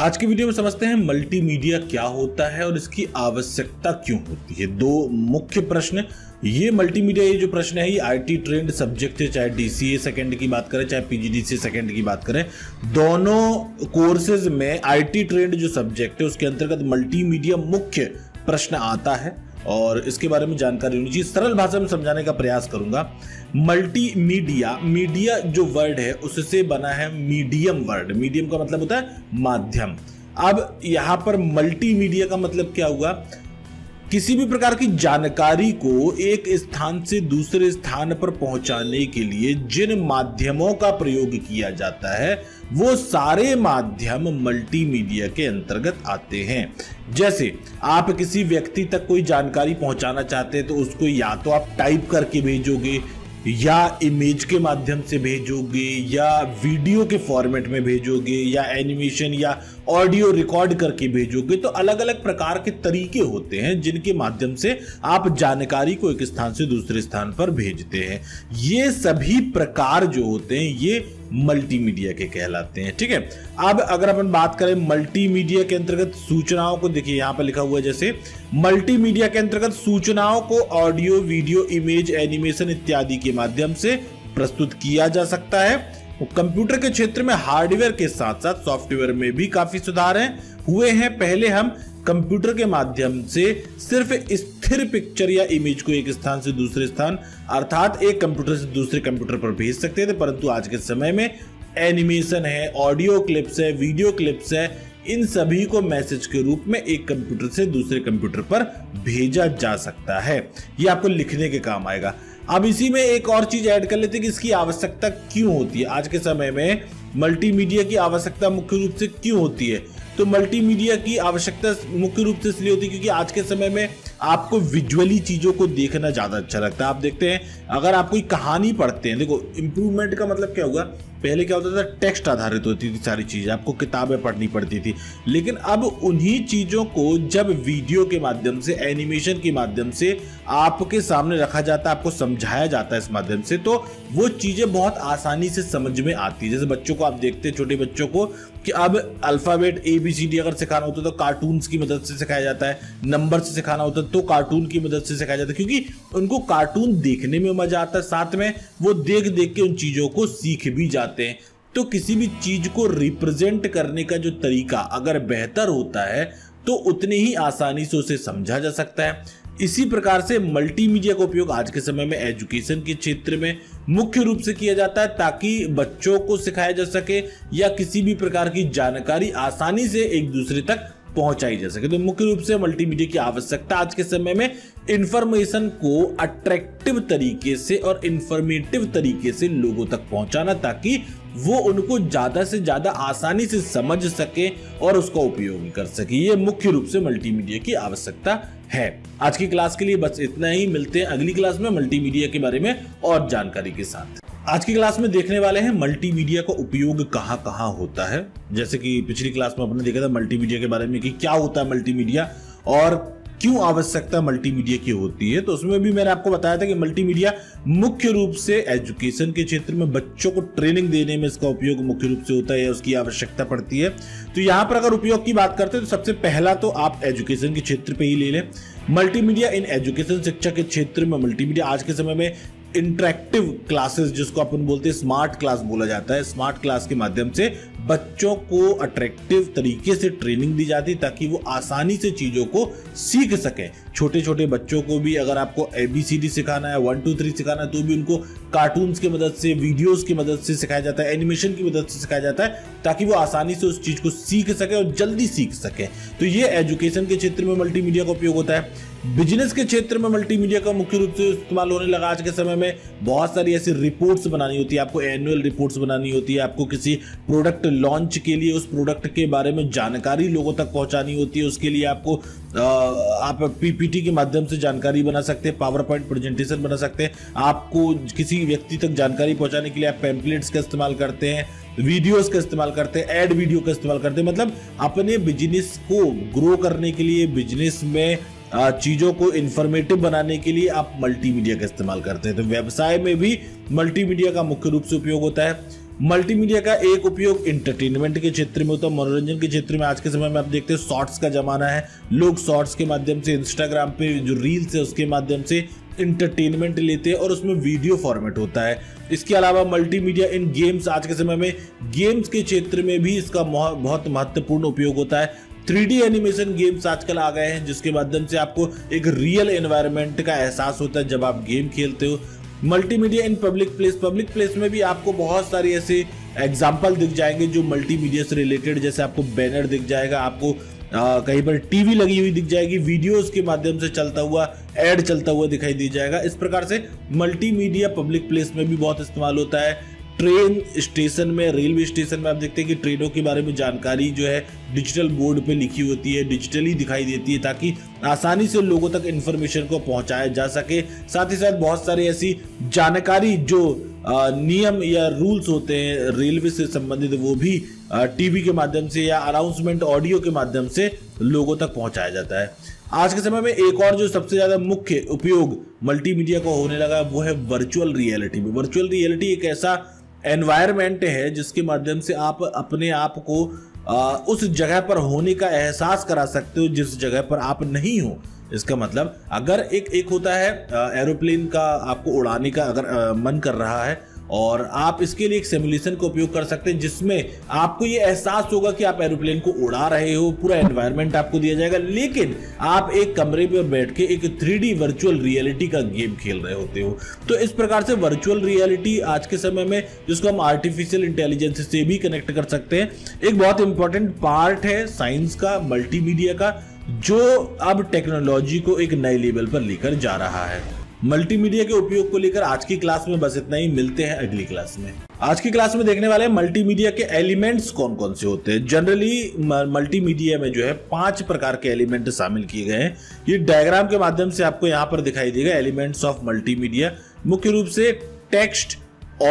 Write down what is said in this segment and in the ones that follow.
आज की वीडियो में समझते हैं मल्टीमीडिया क्या होता है और इसकी आवश्यकता क्यों होती है। दो मुख्य प्रश्न, ये मल्टीमीडिया ये जो प्रश्न है ये आईटी ट्रेंड सब्जेक्ट है, चाहे डीसीए सेकंड की बात करें चाहे पीजीडीसीए सेकंड की बात करें, दोनों कोर्सेज में आईटी ट्रेंड जो सब्जेक्ट है उसके अंतर्गत मल्टीमीडिया मुख्य प्रश्न आता है और इसके बारे में जानकारी होनी चाहिए। सरल भाषा में समझाने का प्रयास करूंगा। मल्टीमीडिया, मीडिया जो वर्ड है उससे बना है मीडियम वर्ड। मीडियम का मतलब होता है माध्यम। अब यहां पर मल्टीमीडिया का मतलब क्या हुआ? किसी भी प्रकार की जानकारी को एक स्थान से दूसरे स्थान पर पहुंचाने के लिए जिन माध्यमों का प्रयोग किया जाता है वो सारे माध्यम मल्टीमीडिया के अंतर्गत आते हैं। जैसे आप किसी व्यक्ति तक कोई जानकारी पहुंचाना चाहते हैं तो उसको या तो आप टाइप करके भेजोगे या इमेज के माध्यम से भेजोगे या वीडियो के फॉर्मेट में भेजोगे या एनिमेशन या ऑडियो रिकॉर्ड करके भेजोगे। तो अलग अलग प्रकार के तरीके होते हैं जिनके माध्यम से आप जानकारी को एक स्थान से दूसरे स्थान पर भेजते हैं। ये सभी प्रकार जो होते हैं ये मल्टीमीडिया के कहलाते हैं। ठीक है, अब अगर अपन बात करें मल्टीमीडिया के अंतर्गत सूचनाओं को, देखिए यहां पर लिखा हुआ है जैसे मल्टीमीडिया के अंतर्गत सूचनाओं को ऑडियो, वीडियो, इमेज, एनिमेशन इत्यादि के माध्यम से प्रस्तुत किया जा सकता है। कंप्यूटर के क्षेत्र में हार्डवेयर के साथ साथ सॉफ्टवेयर में भी काफी सुधार हुए हैं। पहले हम कंप्यूटर के माध्यम से सिर्फ स्थिर पिक्चर या इमेज को एक स्थान से दूसरे स्थान अर्थात एक कंप्यूटर से दूसरे कंप्यूटर पर भेज सकते थे, परंतु आज के समय में एनिमेशन है, ऑडियो क्लिप्स है, वीडियो क्लिप्स है, इन सभी को मैसेज के रूप में एक कंप्यूटर से दूसरे कंप्यूटर पर भेजा जा सकता है। ये आपको लिखने के काम आएगा। अब इसी में एक और चीज ऐड कर लेते हैं कि इसकी आवश्यकता क्यों होती है। आज के समय में मल्टीमीडिया की आवश्यकता मुख्य रूप से क्यों होती है? तो मल्टीमीडिया की आवश्यकता मुख्य रूप से इसलिए होती है क्योंकि आज के समय में आपको विजुअली चीज़ों को देखना ज़्यादा अच्छा लगता है। आप देखते हैं अगर आप कोई कहानी पढ़ते हैं, देखो इम्प्रूवमेंट का मतलब क्या होगा, पहले क्या होता था टेक्स्ट आधारित होती थी सारी चीज़ें, आपको किताबें पढ़नी पड़ती थी, लेकिन अब उन्हीं चीज़ों को जब वीडियो के माध्यम से, एनिमेशन के माध्यम से आपके सामने रखा जाता है, आपको समझाया जाता है इस माध्यम से, तो वो चीज़ें बहुत आसानी से समझ में आती है। जैसे बच्चों को आप देखते हैं, छोटे बच्चों को, कि अब अल्फ़ाबेट ABCD अगर सिखाना होता तो कार्टून्स की मदद से सिखाया जाता है, नंबर से सिखाना होता तो कार्टून की मदद से सिखाया जाता है, क्योंकि उनको कार्टून देखने में मजा आता है, साथ में वो देख देख के उन चीज़ों को सीख भी जाते हैं। तो किसी भी चीज़ को रिप्रेजेंट करने का जो तरीका अगर बेहतर होता है तो उतनी ही आसानी से उसे समझा जा सकता है। इसी प्रकार से मल्टीमीडिया का उपयोग आज के समय में एजुकेशन के क्षेत्र में मुख्य रूप से किया जाता है ताकि बच्चों को सिखाया जा सके या किसी भी प्रकार की जानकारी आसानी से एक दूसरे तक पहुंचाई जा सके। तो मुख्य रूप से मल्टीमीडिया की आवश्यकता आज के समय में इंफॉर्मेशन को अट्रैक्टिव तरीके से और इंफॉर्मेटिव तरीके से लोगों तक पहुंचाना ताकि वो उनको ज़्यादा से ज़्यादा आसानी से समझ सके और उसका उपयोग कर सके। ये मुख्य रूप से मल्टीमीडिया की आवश्यकता है। आज की क्लास के लिए बस इतना ही। मिलते हैं अगली क्लास में मल्टीमीडिया के बारे में और जानकारी के साथ। आज की क्लास में देखने वाले हैं मल्टीमीडिया का उपयोग कहाँ कहाँ होता है। जैसे कि पिछली क्लास में आपने देखा था मल्टीमीडिया के बारे में कि क्या होता है मल्टीमीडिया और क्यों आवश्यकता मल्टीमीडिया की होती है। तो उसमें भी मैंने आपको बताया था कि मल्टीमीडिया मुख्य रूप से एजुकेशन के क्षेत्र में बच्चों को ट्रेनिंग देने में इसका उपयोग मुख्य रूप से होता है या उसकी आवश्यकता पड़ती है। तो यहाँ पर अगर उपयोग की बात करते हैं तो सबसे पहला तो आप एजुकेशन के क्षेत्र पर ही ले लें। मल्टीमीडिया इन एजुकेशन, शिक्षा के क्षेत्र में मल्टीमीडिया आज के समय में इंटरेक्टिव क्लासेस, जिसको अपन बोलते हैं स्मार्ट क्लास बोला जाता है, स्मार्ट क्लास के माध्यम से बच्चों को अट्रैक्टिव तरीके से ट्रेनिंग दी जाती है ताकि वो आसानी से चीज़ों को सीख सकें। छोटे छोटे बच्चों को भी अगर आपको ABCD सिखाना है, 1 2 3 सिखाना है, तो भी उनको कार्टून्स की मदद से, वीडियोज़ की मदद से सिखाया जाता है, एनिमेशन की मदद से सिखाया जाता है ताकि वो आसानी से उस चीज़ को सीख सकें और जल्दी सीख सकें। तो ये एजुकेशन के क्षेत्र में मल्टीमीडिया का उपयोग होता है। बिजनेस के क्षेत्र में मल्टीमीडिया का मुख्य रूप से इस्तेमाल होने लगा। आज के समय में बहुत सारी ऐसी रिपोर्ट्स बनानी होती है, आपको एनुअल रिपोर्ट्स बनानी होती है, आपको किसी प्रोडक्ट लॉन्च के लिए उस प्रोडक्ट के बारे में जानकारी लोगों तक पहुंचानी होती है, उसके लिए आपको आप PPT के माध्यम से जानकारी बना सकते हैं, PowerPoint प्रेजेंटेशन बना सकते हैं, आपको किसी व्यक्ति तक जानकारी पहुँचाने के लिए आप पैम्पलेट्स का इस्तेमाल करते हैं, वीडियोस का इस्तेमाल करते हैं, एड वीडियो का इस्तेमाल करते हैं। मतलब अपने बिजनेस को ग्रो करने के लिए, बिजनेस में चीज़ों को इन्फॉर्मेटिव बनाने के लिए आप मल्टीमीडिया का इस्तेमाल करते हैं। तो व्यवसाय में भी मल्टीमीडिया का मुख्य रूप से उपयोग होता है। मल्टीमीडिया का एक उपयोग एंटरटेनमेंट के क्षेत्र में होता है, मनोरंजन के क्षेत्र में। आज के समय में आप देखते हैं शॉर्ट्स का जमाना है, लोग शॉर्ट्स के माध्यम से इंस्टाग्राम पे जो रील्स है उसके माध्यम से इंटरटेनमेंट लेते हैं और उसमें वीडियो फॉर्मेट होता है। इसके अलावा मल्टीमीडिया इन गेम्स, आज के समय में गेम्स के क्षेत्र में भी इसका बहुत महत्वपूर्ण उपयोग होता है। 3D एनिमेशन गेम्स आजकल आ गए हैं जिसके माध्यम से आपको एक रियल एनवायरनमेंट का एहसास होता है जब आप गेम खेलते हो। मल्टीमीडिया इन पब्लिक प्लेस में भी आपको बहुत सारी ऐसे एग्जाम्पल दिख जाएंगे जो मल्टीमीडिया से रिलेटेड, जैसे आपको बैनर दिख जाएगा, आपको कहीं पर टीवी लगी हुई दिख जाएगी, वीडियोस के माध्यम से चलता हुआ ऐड चलता हुआ दिखाई दे जाएगा। इस प्रकार से मल्टीमीडिया पब्लिक प्लेस में भी बहुत इस्तेमाल होता है। ट्रेन स्टेशन में, रेलवे स्टेशन में आप देखते हैं कि ट्रेनों के बारे में जानकारी जो है डिजिटल बोर्ड पे लिखी होती है, डिजिटली दिखाई देती है ताकि आसानी से लोगों तक इन्फॉर्मेशन को पहुंचाया जा सके। साथ ही साथ बहुत सारी ऐसी जानकारी जो नियम या रूल्स होते हैं रेलवे से संबंधित वो भी टीवी के माध्यम से या अनाउंसमेंट ऑडियो के माध्यम से लोगों तक पहुँचाया जाता है। आज के समय में एक और जो सबसे ज़्यादा मुख्य उपयोग मल्टीमीडिया का होने लगा वो है वर्चुअल रियलिटी में। वर्चुअल रियलिटी एक ऐसा एनवायरनमेंट है जिसके माध्यम से आप अपने आप को उस जगह पर होने का एहसास करा सकते हो जिस जगह पर आप नहीं हो। इसका मतलब अगर एक होता है एरोप्लेन का आपको उड़ाने का अगर मन कर रहा है और आप इसके लिए एक सिमुलेशन का उपयोग कर सकते हैं जिसमें आपको ये एहसास होगा कि आप एरोप्लेन को उड़ा रहे हो, पूरा एनवायरनमेंट आपको दिया जाएगा, लेकिन आप एक कमरे में बैठ के एक 3D वर्चुअल रियलिटी का गेम खेल रहे होते हो। तो इस प्रकार से वर्चुअल रियलिटी आज के समय में, जिसको हम आर्टिफिशियल इंटेलिजेंस से भी कनेक्ट कर सकते हैं, एक बहुत इंपॉर्टेंट पार्ट है साइंस का, मल्टीमीडिया का, जो अब टेक्नोलॉजी को एक नए लेवल पर लेकर जा रहा है। मल्टीमीडिया के उपयोग को लेकर आज की क्लास में बस इतना ही, मिलते हैं अगली क्लास में। आज की क्लास में देखने वाले मल्टीमीडिया के एलिमेंट्स कौन कौन से होते हैं। जनरली मल्टीमीडिया में जो है 5 प्रकार के एलिमेंट शामिल किए गए हैं। ये डायग्राम के माध्यम से आपको यहाँ पर दिखाई देगा। एलिमेंट्स ऑफ मल्टीमीडिया मुख्य रूप से टेक्स्ट,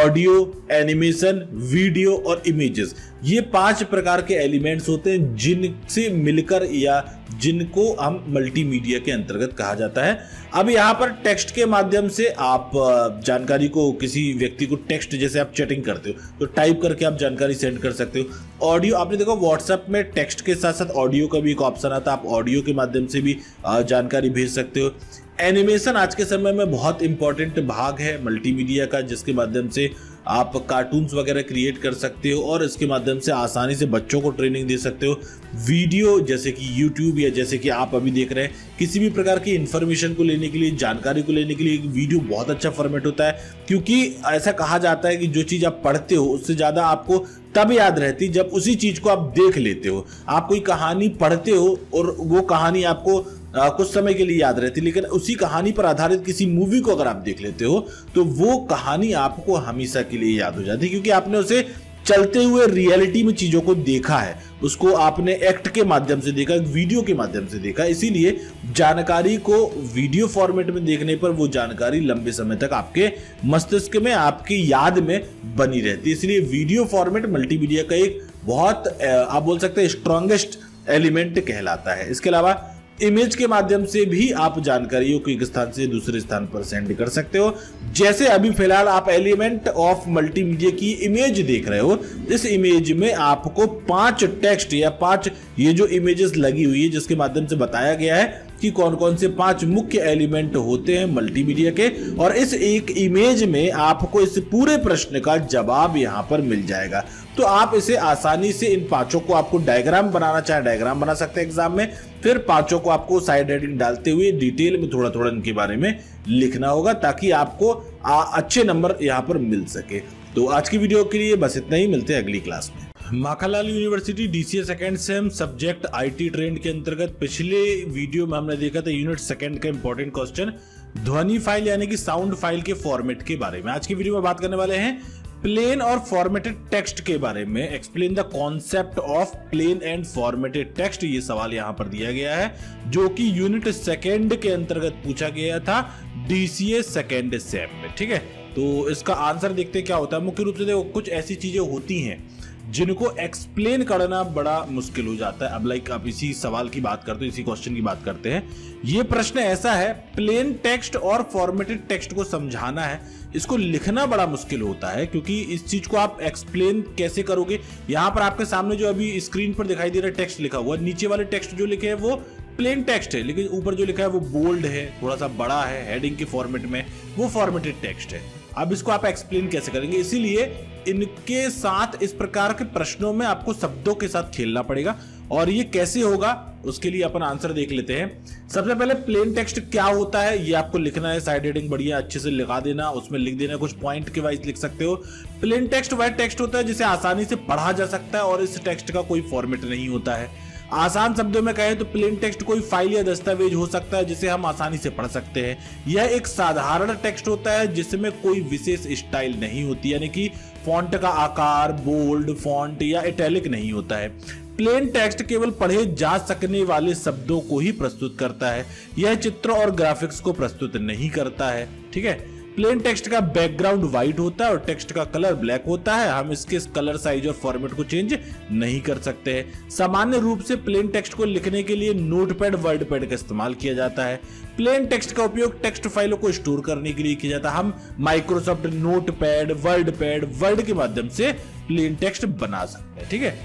ऑडियो, एनिमेशन, वीडियो और इमेजेस, ये 5 प्रकार के एलिमेंट्स होते हैं जिनसे मिलकर या जिनको हम मल्टीमीडिया के अंतर्गत कहा जाता है। अब यहाँ पर टेक्स्ट के माध्यम से आप जानकारी को, किसी व्यक्ति को टेक्स्ट, जैसे आप चैटिंग करते हो तो टाइप करके आप जानकारी सेंड कर सकते हो। ऑडियो, आपने देखो व्हाट्सएप में टेक्स्ट के साथ साथ ऑडियो का भी एक ऑप्शन आता है, आप ऑडियो के माध्यम से भी जानकारी भेज सकते हो। एनिमेशन आज के समय में बहुत इंपॉर्टेंट भाग है मल्टीमीडिया का, जिसके माध्यम से आप कार्टून्स वगैरह क्रिएट कर सकते हो और इसके माध्यम से आसानी से बच्चों को ट्रेनिंग दे सकते हो। वीडियो, जैसे कि यूट्यूब या जैसे कि आप अभी देख रहे हैं, किसी भी प्रकार की इन्फॉर्मेशन को लेने के लिए, जानकारी को लेने के लिए एक वीडियो बहुत अच्छा फॉर्मेट होता है, क्योंकि ऐसा कहा जाता है कि जो चीज़ आप पढ़ते हो उससे ज़्यादा आपको तब याद रहती जब उसी चीज़ को आप देख लेते हो। आप कोई कहानी पढ़ते हो और वो कहानी आपको कुछ समय के लिए याद रहती, लेकिन उसी कहानी पर आधारित किसी मूवी को अगर आप देख लेते हो तो वो कहानी आपको हमेशा के लिए याद हो जाती है, क्योंकि आपने उसे चलते हुए रियलिटी में चीज़ों को देखा है, उसको आपने एक्ट के माध्यम से देखा, वीडियो के माध्यम से देखा। इसीलिए जानकारी को वीडियो फॉर्मेट में देखने पर वो जानकारी लंबे समय तक आपके मस्तिष्क में, आपकी याद में बनी रहती है। इसलिए वीडियो फॉर्मेट मल्टीमीडिया का एक बहुत, आप बोल सकते हैं, स्ट्रॉन्गेस्ट एलिमेंट कहलाता है। इसके अलावा इमेज के माध्यम से भी आप जानकारियों को एक स्थान से दूसरे स्थान पर सेंड कर सकते हो। जैसे अभी फिलहाल आप एलिमेंट ऑफ मल्टीमीडिया की इमेज देख रहे हो, इस इमेज में आपको 5 टेक्स्ट या 5 ये जो इमेजेस लगी हुई है, जिसके माध्यम से बताया गया है कि कौन कौन से 5 मुख्य एलिमेंट होते हैं मल्टीमीडिया के, और इस एक इमेज में आपको इस पूरे प्रश्न का जवाब यहाँ पर मिल जाएगा। तो आप इसे आसानी से, इन 5 को आपको डायग्राम बनाना चाहे डायग्राम बना सकते हैं एग्जाम में, फिर 5 को आपको साइड हेडिंग डालते हुए डिटेल में थोड़ा थोड़ा इनके बारे में लिखना होगा ताकि आपको अच्छे नंबर यहाँ पर मिल सके। तो आज की वीडियो के लिए बस इतना ही, मिलते हैं अगली क्लास में। Makhanlal university DCA second sem subject IT trend के अंतर्गत पिछले वीडियो में हमने देखा था यूनिट सेकेंड का इंपॉर्टेंट क्वेश्चन ध्वनि फाइल यानी कि साउंड फाइल के फॉर्मेट के बारे में। आज की वीडियो में बात करने वाले हैं प्लेन और फॉर्मेटेड टेक्स्ट के बारे में। Explain the concept of plain and formatted text, ये सवाल यहाँ पर दिया गया है जो कि यूनिट सेकेंड के अंतर्गत पूछा गया था DCA सेकेंड सेम में। ठीक है, तो इसका आंसर देखते क्या होता है। मुख्य रूप से देखो कुछ ऐसी चीजें होती हैं जिनको एक्सप्लेन करना बड़ा मुश्किल हो जाता है। अब लाइक आप इसी सवाल की बात करते हो, इसी क्वेश्चन की बात करते हैं। ये प्रश्न ऐसा है, प्लेन टेक्स्ट और फॉर्मेटेड टेक्स्ट को समझाना है, इसको लिखना बड़ा मुश्किल होता है क्योंकि इस चीज को आप एक्सप्लेन कैसे करोगे। यहां पर आपके सामने जो अभी स्क्रीन पर दिखाई दे रहा है टेक्स्ट लिखा हुआ, नीचे वाले टेक्स्ट जो लिखे हैं वो प्लेन टेक्स्ट है, लेकिन ऊपर जो लिखा है वो बोल्ड है, थोड़ा सा बड़ा है, हेडिंग के फॉर्मेट में, वो फॉर्मेटेड टेक्स्ट है। अब इसको आप एक्सप्लेन कैसे करेंगे, इसीलिए इनके साथ इस प्रकार के प्रश्नों में आपको शब्दों के साथ खेलना पड़ेगा। और ये कैसे होगा उसके लिए अपन आंसर देख लेते हैं। सबसे पहले प्लेन टेक्स्ट क्या होता है ये आपको लिखना है, साइड हेडिंग बढ़िया अच्छे से लिखा देना, उसमें लिख देना, कुछ पॉइंट के वाइज लिख सकते हो। प्लेन टेक्स्ट वह टेक्स्ट होता है जिसे आसानी से पढ़ा जा सकता है और इस टेक्स्ट का कोई फॉर्मेट नहीं होता है। आसान शब्दों में कहें तो प्लेन टेक्स्ट कोई फाइल या दस्तावेज हो सकता है जिसे हम आसानी से पढ़ सकते हैं। यह एक साधारण टेक्स्ट होता है जिसमें कोई विशेष स्टाइल नहीं होती, यानी कि फॉन्ट का आकार, बोल्ड फॉन्ट या इटैलिक नहीं होता है। प्लेन टेक्स्ट केवल पढ़े जा सकने वाले शब्दों को ही प्रस्तुत करता है, यह चित्र और ग्राफिक्स को प्रस्तुत नहीं करता है। ठीक है, प्लेन टेक्स्ट का बैकग्राउंड व्हाइट होता है और टेक्स्ट का कलर ब्लैक होता है, हम इसके कलर साइज और फॉर्मेट को चेंज नहीं कर सकते हैं। सामान्य रूप से प्लेन टेक्स्ट को लिखने के लिए नोटपैड, वर्डपैड का इस्तेमाल किया जाता है। प्लेन टेक्स्ट का उपयोग टेक्स्ट फाइलों को स्टोर करने के लिए किया जाता है। हम माइक्रोसॉफ्ट नोटपैड, वर्डपैड, वर्ड के माध्यम से प्लेन टेक्स्ट बना सकते हैं। ठीक है,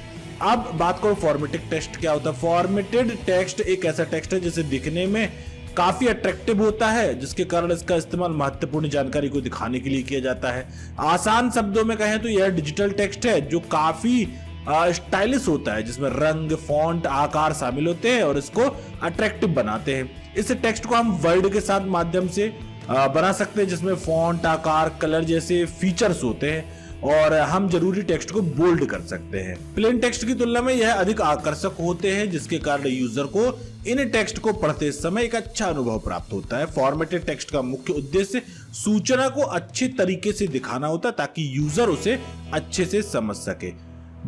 अब बात करो फॉर्मेटेड टेक्स्ट क्या होता है। फॉर्मेटेड टेक्स्ट एक ऐसा टेक्स्ट है जिसे दिखने में काफी अट्रैक्टिव होता है, जिसके कारण इसका इस्तेमाल महत्वपूर्ण जानकारी को दिखाने के लिए किया जाता है। आसान शब्दों में कहें तो यह डिजिटल टेक्स्ट है जो काफी स्टाइलिश होता है, जिसमें रंग, फॉन्ट, आकार शामिल होते हैं और इसको अट्रैक्टिव बनाते हैं। इस टेक्स्ट को हम वर्ड के साथ माध्यम से बना सकते हैं, जिसमें फॉन्ट, आकार, कलर जैसे फीचर्स होते हैं और हम जरूरी टेक्स्ट को बोल्ड कर सकते हैं। प्लेन टेक्स्ट की तुलना में यह अधिक आकर्षक होते हैं, जिसके कारण यूजर को इन टेक्स्ट को पढ़ते समय एक अच्छा अनुभव प्राप्त होता है। फॉर्मेटेड टेक्स्ट का मुख्य उद्देश्य सूचना को अच्छे तरीके से दिखाना होता है ताकि यूजर उसे अच्छे से समझ सके।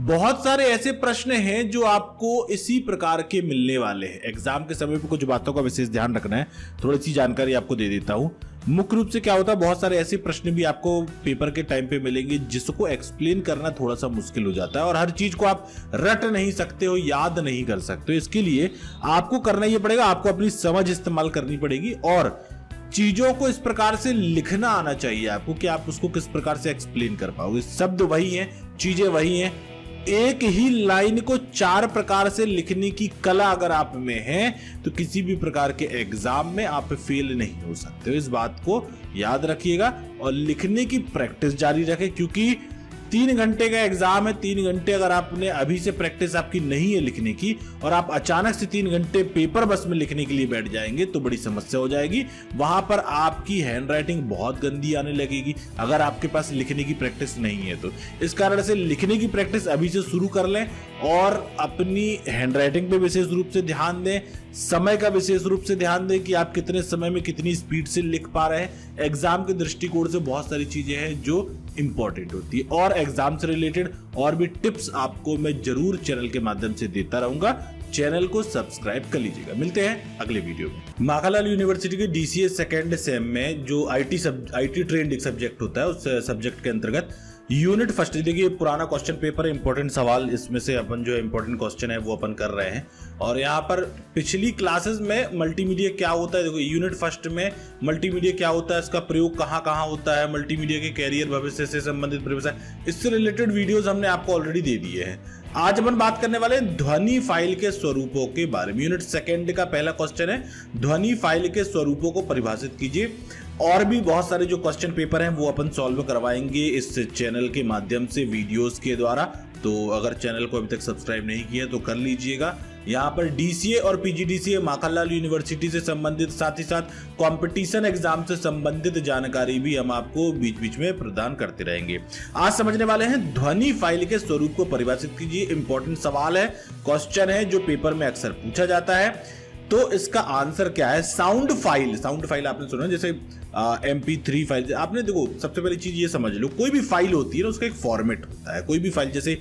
बहुत सारे ऐसे प्रश्न हैं जो आपको इसी प्रकार के मिलने वाले हैं। एग्जाम के समय पर कुछ बातों का विशेष ध्यान रखना है, थोड़ी सी जानकारी आपको दे देता हूँ। मुख्य रूप से क्या होता है, बहुत सारे ऐसे प्रश्न भी आपको पेपर के टाइम पे मिलेंगे जिसको एक्सप्लेन करना थोड़ा सा मुश्किल हो जाता है और हर चीज को आप रट नहीं सकते हो, याद नहीं कर सकते हो। इसके लिए आपको करना ये पड़ेगा, आपको अपनी समझ इस्तेमाल करनी पड़ेगी और चीजों को इस प्रकार से लिखना आना चाहिए आपको कि आप उसको किस प्रकार से एक्सप्लेन कर पाओगे। शब्द वही है, चीजें वही है, एक ही लाइन को चार प्रकार से लिखने की कला अगर आप में है तो किसी भी प्रकार के एग्जाम में आप फेल नहीं हो सकते हो। इस बात को याद रखिएगा और लिखने की प्रैक्टिस जारी रखें क्योंकि 3 घंटे का एग्जाम है। 3 घंटे अगर आपने अभी से प्रैक्टिस आपकी नहीं है लिखने की और आप अचानक से 3 घंटे पेपर बस में लिखने के लिए बैठ जाएंगे तो बड़ी समस्या हो जाएगी। वहां पर आपकी हैंडराइटिंग बहुत गंदी आने लगेगी अगर आपके पास लिखने की प्रैक्टिस नहीं है तो। इस कारण से लिखने की प्रैक्टिस अभी से शुरू कर लें और अपनी हैंडराइटिंग पे विशेष रूप से ध्यान दें, समय का विशेष रूप से ध्यान दें कि आप कितने समय में कितनी स्पीड से लिख पा रहे हैं। एग्जाम के दृष्टिकोण से बहुत सारी चीजें हैं जो इंपॉर्टेंट होती है और एग्जाम से रिलेटेड और भी टिप्स आपको मैं जरूर चैनल के माध्यम से देता रहूंगा। चैनल को सब्सक्राइब कर लीजिएगा। मिलते हैं अगले वीडियो में। माखनलाल यूनिवर्सिटी के DCA सेकेंड सेम में जो आईटी ट्रेंड एक सब्जेक्ट होता है, उस सब्जेक्ट के अंतर्गत यूनिट फर्स्ट, देखिए पुराना क्वेश्चन पेपर है, इंपॉर्टेंट सवाल इसमें से अपन जो इंपॉर्टेंट क्वेश्चन है वो अपन कर रहे हैं। और यहाँ पर पिछली क्लासेस में मल्टीमीडिया क्या होता है, देखो यूनिट फर्स्ट में मल्टीमीडिया क्या होता है, इसका प्रयोग कहाँ कहाँ होता है, मल्टीमीडिया के कैरियर भविष्य से संबंधित प्रवेश, इससे रिलेटेड वीडियोज हमने आपको ऑलरेडी दे दिए हैं। आज अपन बात करने वाले ध्वनि फाइल के स्वरूपों के बारे में। यूनिट सेकेंड का पहला क्वेश्चन है, ध्वनि फाइल के स्वरूपों को परिभाषित कीजिए। और भी बहुत सारे जो क्वेश्चन पेपर हैं वो अपन सॉल्व करवाएंगे इस चैनल के माध्यम से, वीडियोस के द्वारा। तो अगर चैनल को अभी तक सब्सक्राइब नहीं किया तो कर लीजिएगा। यहाँ पर DCA और PGDCA माखनलाल यूनिवर्सिटी से संबंधित, साथ ही साथ कंपटीशन एग्जाम से संबंधित जानकारी भी हम आपको बीच बीच में प्रदान करते रहेंगे। आज समझने वाले हैं ध्वनि फाइल के स्वरूप को परिभाषित कीजिए। इंपॉर्टेंट सवाल है, क्वेश्चन है जो पेपर में अक्सर पूछा जाता है। तो इसका आंसर क्या है, साउंड फाइल। साउंड फाइल आपने सुना, जैसे MP3 फाइल आपने, देखो सबसे पहली चीज ये समझ लो, कोई भी फाइल होती है ना उसका एक फॉर्मेट होता है। कोई भी फाइल जैसे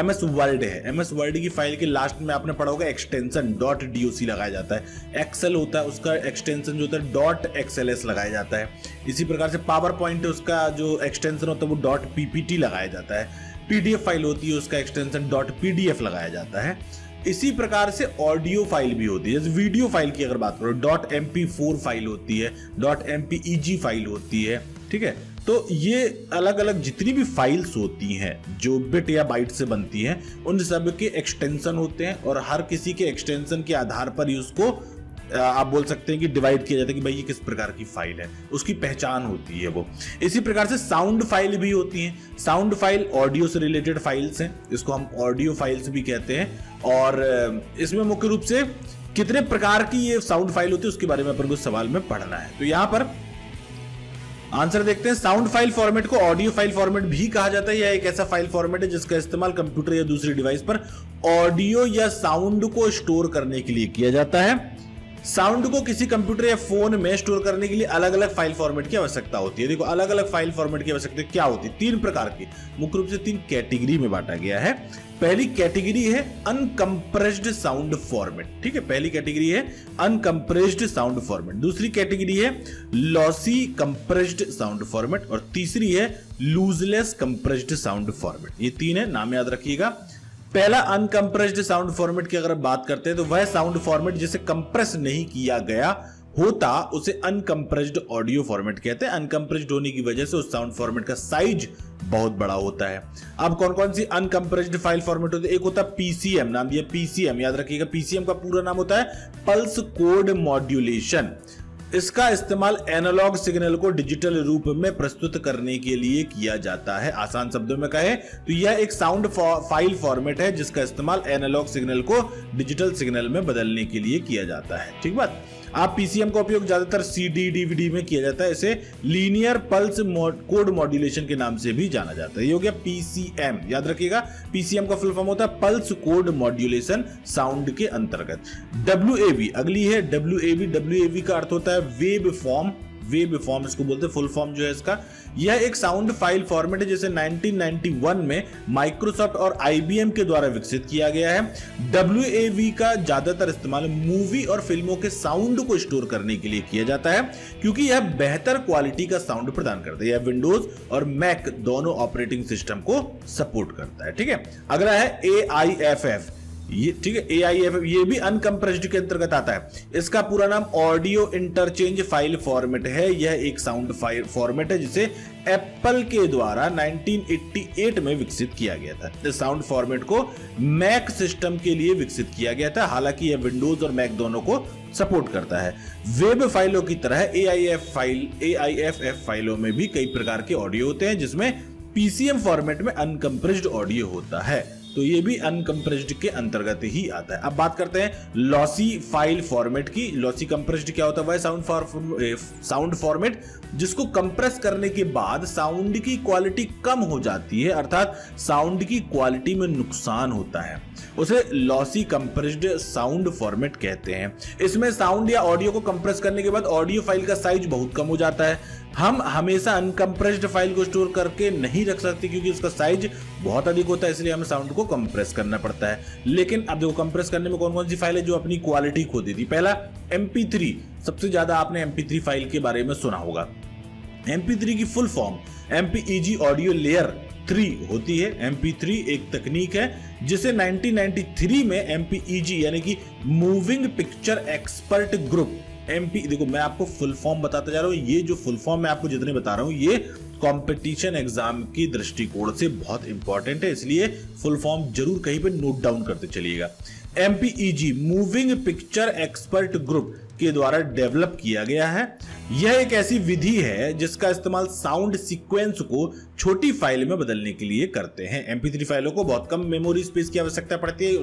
MS Word है, MS Word की फाइल के लास्ट में आपने पढ़ा होगा एक्सटेंशन .doc लगाया जाता है। एक्सेल होता है, उसका एक्सटेंशन जो होता है .xls लगाया जाता है। इसी प्रकार से पावर पॉइंट है, उसका जो एक्सटेंशन होता है वो .ppt लगाया जाता है। पीडीएफ फाइल होती है उसका एक्सटेंशन .pdf लगाया जाता है। इसी प्रकार से ऑडियो फाइल भी होती है। जैसे वीडियो फाइल की अगर बात करो .mp4 फाइल होती है, .mpeg फाइल होती है, ठीक है। तो ये अलग अलग जितनी भी फाइल्स होती हैं जो बिट या बाइट से बनती हैं, उन सब के एक्सटेंशन होते हैं और हर किसी के एक्सटेंशन के आधार पर ही उसको आप बोल सकते हैं कि डिवाइड किया जाता है कि भाई ये किस प्रकार की फाइल है, उसकी पहचान होती है वो। इसी प्रकार से साउंड फाइल भी होती हैं। साउंड फाइल ऑडियो से रिलेटेड फाइल्स हैं, इसको हम ऑडियो फाइल्स भी कहते हैं। और इसमें मुख्य रूप से कितने प्रकार की ये साउंड फाइल होती है उसके बारे में अपन को सवाल में पढ़ना है। तो यहाँ पर आंसर देखते हैं। साउंड फाइल फॉर्मेट को ऑडियो फाइल फॉर्मेट भी कहा जाता है। यह एक ऐसा फाइल फॉर्मेट है जिसका इस्तेमाल कंप्यूटर या दूसरी डिवाइस पर ऑडियो या साउंड को स्टोर करने के लिए किया जाता है। साउंड को किसी कंप्यूटर या फोन में स्टोर करने के लिए अलग अलग फाइल फॉर्मेट की आवश्यकता होती है। देखो, अलग अलग फाइल फॉर्मेट की आवश्यकता क्या होती है? तीन प्रकार की, मुख्य रूप से तीन कैटेगरी में बांटा गया है। पहली कैटेगरी है अनकंप्रेस्ड साउंड फॉर्मेट, ठीक है। पहली कैटेगरी है अनकंप्रेस्ड साउंड फॉर्मेट, दूसरी कैटेगरी है लॉसी कंप्रेस्ड साउंड फॉर्मेट और तीसरी है लूजलेस कंप्रेस्ड साउंड फॉर्मेट। ये तीन है, नाम याद रखिएगा। पहला अनकंप्रेस्ड साउंड फॉर्मेट की अगर बात करते हैं तो वह साउंड फॉर्मेट जिसे कंप्रेस नहीं किया गया होता उसे अनकंप्रेस्ड ऑडियो फॉर्मेट कहते हैं। अनकंप्रेस्ड होने की वजह से उस साउंड फॉर्मेट का साइज बहुत बड़ा होता है। अब कौन कौन सी अनकंप्रेस्ड फाइल फॉर्मेट होती है? एक होता है पीसीएम, नाम दिया पीसीएम, याद रखिएगा। पीसीएम का पूरा नाम होता है पल्स कोड मॉड्यूलेशन। इसका इस्तेमाल एनालॉग सिग्नल को डिजिटल रूप में प्रस्तुत करने के लिए किया जाता है। आसान शब्दों में कहे तो यह एक साउंड फाइल फॉर्मेट है जिसका इस्तेमाल एनालॉग सिग्नल को डिजिटल सिग्नल में बदलने के लिए किया जाता है, ठीक बात। आप पीसीएम का उपयोग ज्यादातर सीडी डीवीडी में किया जाता है। इसे लीनियर पल्स कोड मॉड्यूलेशन के नाम से भी जाना जाता है। ये हो गया पीसीएम, याद रखिएगा। पीसीएम का फुल फॉर्म होता है पल्स कोड मॉड्यूलेशन साउंड के अंतर्गत। डब्ल्यूएवी अगली है, डब्ल्यूएवी। डब्ल्यूएवी का अर्थ होता है वेब फॉर्म, वेब फॉर्म इसको बोलते हैं, फुल फॉर्म जो है इसका। यह एक साउंड फाइल फॉर्मेट है जिसे 1991 में माइक्रोसॉफ्ट और आईबीएम के द्वारा विकसित किया गया है। डब्ल्यूएवी का ज्यादातर इस्तेमाल मूवी और फिल्मों के साउंड को स्टोर करने के लिए किया जाता है क्योंकि यह बेहतर क्वालिटी का साउंड प्रदान करता है। यह विंडोज और मैक दोनों ऑपरेटिंग सिस्टम को सपोर्ट करता है, ठीक है। अगला है एआईएफएफ, ये ठीक है, AIFF, ये भी अनकंप्रेस्ड के अंतर्गत आता है। इसका पूरा नाम ऑडियो इंटरचेंज फाइल फॉर्मेट है। यह एक साउंड फाइल फॉर्मेट है जिसे एप्पल के द्वारा 1988 में विकसित किया गया था। इस साउंड फॉर्मेट को मैक सिस्टम के लिए विकसित किया गया था, हालांकि यह विंडोज और मैक दोनों को सपोर्ट करता है। वेब फाइलों की तरह AIFF फाइलों में भी कई प्रकार के ऑडियो होते हैं जिसमें PCM फॉर्मेट में अनकंप्रेस्ड ऑडियो होता है, तो ये भी अनकंप्रेस्ड के अंतर्गत ही आता है। अब बात करते हैं लॉसी फाइल फॉर्मेट की। लॉसी कंप्रेस्ड क्या होता है? वह साउंड फॉर्मेट जिसको कंप्रेस करने के बाद साउंड की क्वालिटी कम हो जाती है, अर्थात साउंड की क्वालिटी में नुकसान होता है, उसे लॉसी कंप्रेस्ड साउंड फॉर्मेट कहते हैं। इसमें साउंड या ऑडियो को कंप्रेस करने के बाद ऑडियो फाइल का साइज बहुत कम हो जाता है। हम हमेशा अनकंप्रेस्ड फाइल को स्टोर करके नहीं रख सकते क्योंकि उसका साइज बहुत अधिक होता है, इसलिए हमें साउंड को कंप्रेस करना पड़ता है। लेकिन अब देखो कंप्रेस करने में कौन कौन सी फाइल है जो अपनी क्वालिटी खो देती। पहला MP3, सबसे ज्यादा आपने MP3 फाइल के बारे में सुना होगा। MP3 की full form MPEG audio layer 3 होती है। MP3 एक तकनीक है जिसे 1993 में MPEG यानी कि मूविंग पिक्चर एक्सपर्ट ग्रुप देखो मैं आपको फुल फॉर्म बताता जा रहा हूँ। ये जो फुल फॉर्म मैं आपको जितने बता रहा हूँ ये कंपटीशन एग्जाम की दृष्टिकोण से बहुत इंपॉर्टेंट है, इसलिए फुल फॉर्म जरूर कहीं पे नोट डाउन करते चलिएगा। MPEG moving picture expert group के द्वारा डेवलप किया गया है। यह एक ऐसी विधि है जिसका इस्तेमाल साउंड सीक्वेंस को छोटी फाइल में बदलने के लिए करते हैं। MP3 फाइलों को बहुत कम मेमोरी स्पेस की आवश्यकता पड़ती है,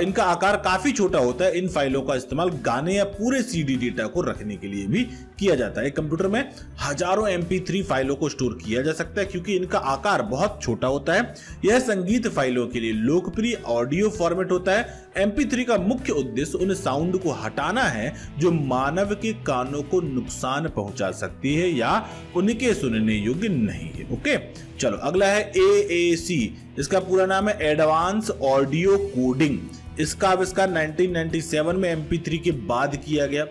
इनका आकार काफी छोटा होता है। इन फाइलों का इस्तेमाल गाने या पूरे CD डेटा को रखने के लिए भी किया जाता है। कंप्यूटर में हजारों MP3 फाइलों को स्टोर किया जा सकता है क्योंकि इनका आकार बहुत छोटा होता है। यह संगीत फाइलों के लिए लोकप्रिय ऑडियो फॉर्मेट होता है। MP3 का मुख्य उद्देश्य उन साउंड को हटाना है जो मानव के कानों को नुकसान पहुंचा सकती है या उनके सुनने योग्य नहीं है। ओके, चलो अगला है AAC। इसका पूरा नाम है एडवांस ऑडियो कोडिंग। इसका आविष्कार 1997 में MP3 के बाद किया गया।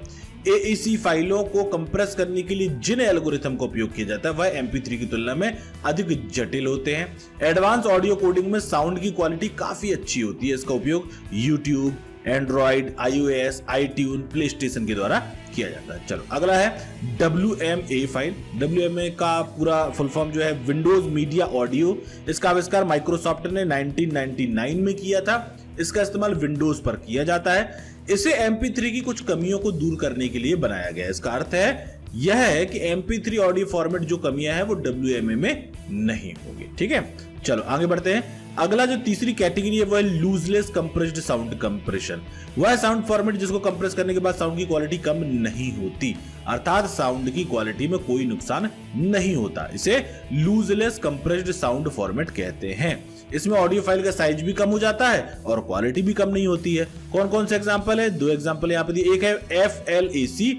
AEC फाइलों को कंप्रेस करने के लिए जिन एल्गोरिथम का उपयोग किया जाता है वह MP3 की तुलना में अधिक जटिल होते हैं। एडवांस ऑडियो कोडिंग में साउंड की क्वालिटी काफी अच्छी होती है। इसका उपयोग YouTube, Android, iOS, iTunes, PlayStation के द्वारा किया जाता है। चलो अगला है WMA फाइल। WMA का पूरा फुल फॉर्म जो है विंडोज मीडिया ऑडियो। इसका आविष्कार माइक्रोसॉफ्ट ने 1999 में किया था। इसका इस्तेमाल विंडोज पर किया जाता है। इसे MP3 की कुछ कमियों को दूर करने के लिए बनाया गया है। इसका अर्थ है यह है कि MP3 ऑडियो फॉर्मेट जो कमियां हैं वो WMA में नहीं होगी। ठीक है, चलो आगे बढ़ते हैं। अगला जो तीसरी कैटेगरी है वह लूजलेस कंप्रेस्ड साउंड कंप्रेशन। वह साउंड फॉर्मेट जिसको कंप्रेस करने के बाद साउंड की क्वालिटी कम नहीं होती, अर्थात साउंड की क्वालिटी में कोई नुकसान नहीं होता। इसे लूजलेस कंप्रेस्ड साउंड फॉर्मेट कहते हैं। इसमें ऑडियो फाइल का साइज भी कम हो जाता है और क्वालिटी भी कम नहीं होती है। कौन कौन से एग्जाम्पल है? दो एग्जाम्पल यहाँ पे दिए। एक है FLAC,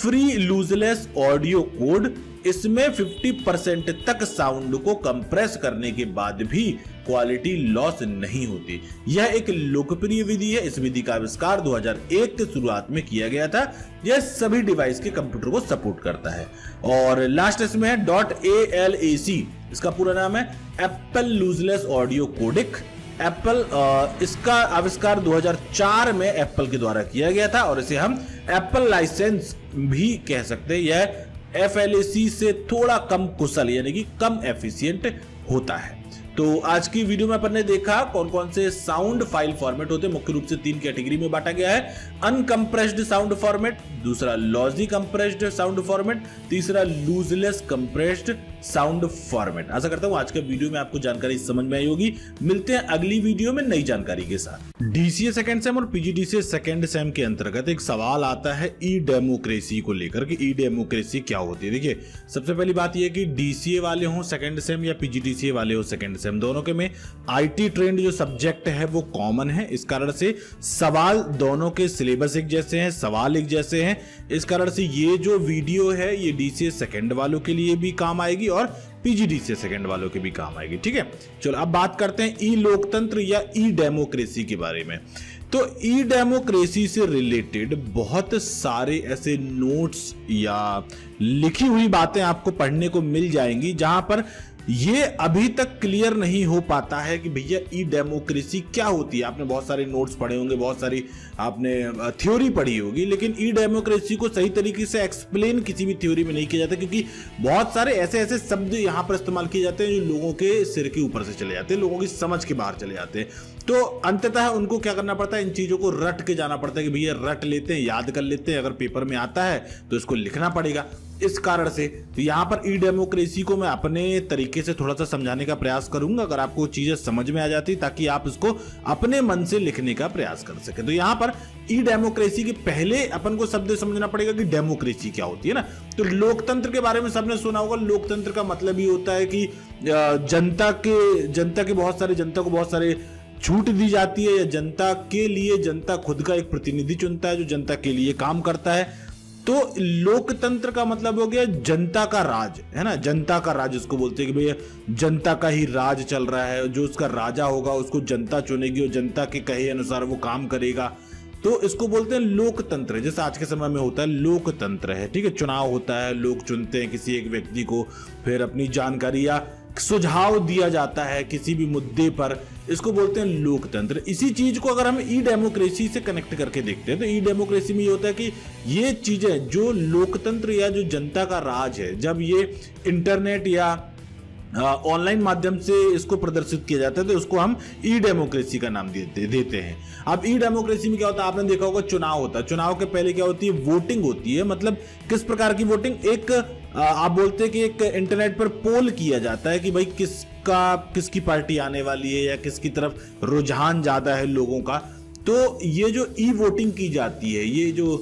free lossless audio code. इसमें 50% तक साउंड को कंप्रेस करने के बाद भी क्वालिटी लॉस नहीं होती। यह एक लोकप्रिय विधि है। इस विधि का आविष्कार 2001 की शुरुआत में किया गया था। यह सभी डिवाइस के कंप्यूटर को सपोर्ट करता है। और लास्ट इसमें है .ALAC। इसका पूरा नाम है Apple lossless audio codec. Apple इसका आविष्कार 2004 में एप्पल के द्वारा किया गया था और इसे हम एप्पल लाइसेंस भी कह सकते हैं। यह FLAC से थोड़ा कम कुशल यानी कि कम एफिशिएंट होता है। तो आज की वीडियो में अपन ने देखा कौन कौन से साउंड फाइल फॉर्मेट होते हैं। मुख्य रूप से तीन कैटेगरी में बांटा गया है: अनकंप्रेस्ड साउंड फॉर्मेट, दूसरा लॉजी कंप्रेस्ड साउंड फॉर्मेट, तीसरा लूजलेस कंप्रेस्ड साउंड फॉर्मेट। आशा करता हूं आज के वीडियो में आपको जानकारी समझ में आई होगी। मिलते हैं अगली वीडियो में नई जानकारी के साथ। DCA सेकंड सेम और PGDCA सेकंड सेम के अंतर्गत एक सवाल आता है ई डेमोक्रेसी को लेकर कि ई डेमोक्रेसी क्या होती है। देखिए सबसे पहली बात यह कि DCA वाले हो सेकंड सेम या PGDCA वाले हो सेकंड सेम, दोनों के में IT ट्रेंड जो सब्जेक्ट है वो कॉमन है। इस कारण से सवाल दोनों के सिलेबस एक जैसे हैं, सवाल एक जैसे हैं। इस कारण से ये जो वीडियो है ये DCA सेकंड वालों के लिए भी काम आएगी और PGDCA सेकंड वालों के भी काम आएगी। ठीक है, चलो अब बात करते हैं ई लोकतंत्र या ई डेमोक्रेसी के बारे में। तो ई डेमोक्रेसी से रिलेटेड बहुत सारे ऐसे नोट्स या लिखी हुई बातें आपको पढ़ने को मिल जाएंगी जहां पर ये अभी तक क्लियर नहीं हो पाता है कि भैया ई डेमोक्रेसी क्या होती है। आपने बहुत सारे नोट्स पढ़े होंगे, बहुत सारी आपने थ्योरी पढ़ी होगी, लेकिन ई डेमोक्रेसी को सही तरीके से एक्सप्लेन किसी भी थ्योरी में नहीं किया जाता, क्योंकि बहुत सारे ऐसे ऐसे शब्द यहाँ पर इस्तेमाल किए जाते हैं जो लोगों के सिर के ऊपर से चले जाते हैं, लोगों की समझ के बाहर चले जाते हैं। तो अंततः उनको क्या करना पड़ता है, इन चीज़ों को रट के जाना पड़ता है कि भैया रट लेते हैं, याद कर लेते हैं, अगर पेपर में आता है तो इसको लिखना पड़ेगा। इस कारण से तो यहाँ पर ई डेमोक्रेसी को मैं अपने तरीके से थोड़ा सा समझाने का प्रयास करूंगा, अगर आपको चीज़ें समझ में आ जाती ताकि आप इसको अपने मन से लिखने का प्रयास कर सकें। तो यहाँ पर ई डेमोक्रेसी के पहले अपन को शब्द समझना पड़ेगा कि डेमोक्रेसी क्या होती है ना। तो लोकतंत्र के बारे में सबने सुना होगा। लोकतंत्र का मतलब ये होता है कि जनता को बहुत सारे छूट दी जाती है या जनता के लिए जनता खुद का एक प्रतिनिधि चुनता है जो जनता के लिए काम करता है। तो लोकतंत्र का मतलब हो गया जनता का राज, है ना। जनता का राज इसको बोलते हैं कि भैया जनता का ही राज चल रहा है, जो उसका राजा होगा उसको जनता चुनेगी और जनता के कहे अनुसार वो काम करेगा। तो इसको बोलते हैं लोकतंत्र, जैसे आज के समय में होता है लोकतंत्र है। ठीक है, चुनाव होता है, लोग चुनते हैं किसी एक व्यक्ति को, फिर अपनी जानकारी या सुझाव दिया जाता है किसी भी मुद्दे पर, इसको बोलते हैं लोकतंत्र। इसी चीज को अगर हम ई डेमोक्रेसी से कनेक्ट करके देखते हैं तो ई डेमोक्रेसी में ये होता है कि ये चीजें जो लोकतंत्र या जो जनता का राज है, जब ये इंटरनेट या ऑनलाइन माध्यम से इसको प्रदर्शित किया जाता है तो उसको हम ई डेमोक्रेसी का नाम देते हैं। अब ई डेमोक्रेसी में क्या होता है, आपने देखा होगा चुनाव होता है। चुनाव के पहले क्या होती है, वोटिंग होती है। मतलब किस प्रकार की वोटिंग, एक आप बोलते हैं कि एक इंटरनेट पर पोल किया जाता है कि भाई किसकी पार्टी आने वाली है या किसकी तरफ रुझान ज़्यादा है लोगों का। तो ये जो ई वोटिंग की जाती है, ये जो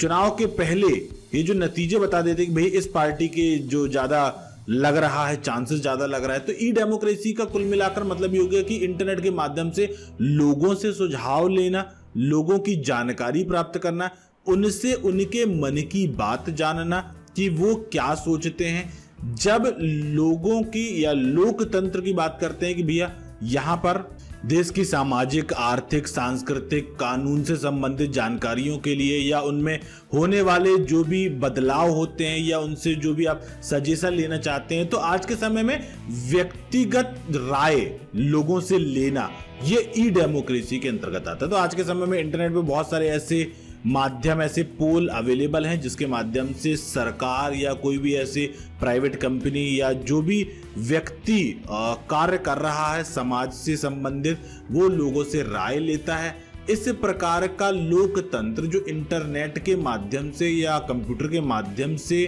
चुनाव के पहले ये जो नतीजे बता देते हैं कि भाई इस पार्टी के जो ज़्यादा लग रहा है, चांसेस ज़्यादा लग रहा है। तो ई डेमोक्रेसी का कुल मिलाकर मतलब ये हो गया कि इंटरनेट के माध्यम से लोगों से सुझाव लेना, लोगों की जानकारी प्राप्त करना, उनसे उनके मन की बात जानना कि वो क्या सोचते हैं। जब लोगों की या लोकतंत्र की बात करते हैं कि भैया यहाँ पर देश की सामाजिक, आर्थिक, सांस्कृतिक, कानून से संबंधित जानकारियों के लिए या उनमें होने वाले जो भी बदलाव होते हैं या उनसे जो भी आप सजेशन लेना चाहते हैं, तो आज के समय में व्यक्तिगत राय लोगों से लेना ये ई डेमोक्रेसी के अंतर्गत आता है। तो आज के समय में इंटरनेट पे बहुत सारे ऐसे माध्यम, ऐसे पोल अवेलेबल हैं जिसके माध्यम से सरकार या कोई भी ऐसे प्राइवेट कंपनी या जो भी व्यक्ति कार्य कर रहा है समाज से संबंधित, वो लोगों से राय लेता है। इस प्रकार का लोकतंत्र जो इंटरनेट के माध्यम से या कंप्यूटर के माध्यम से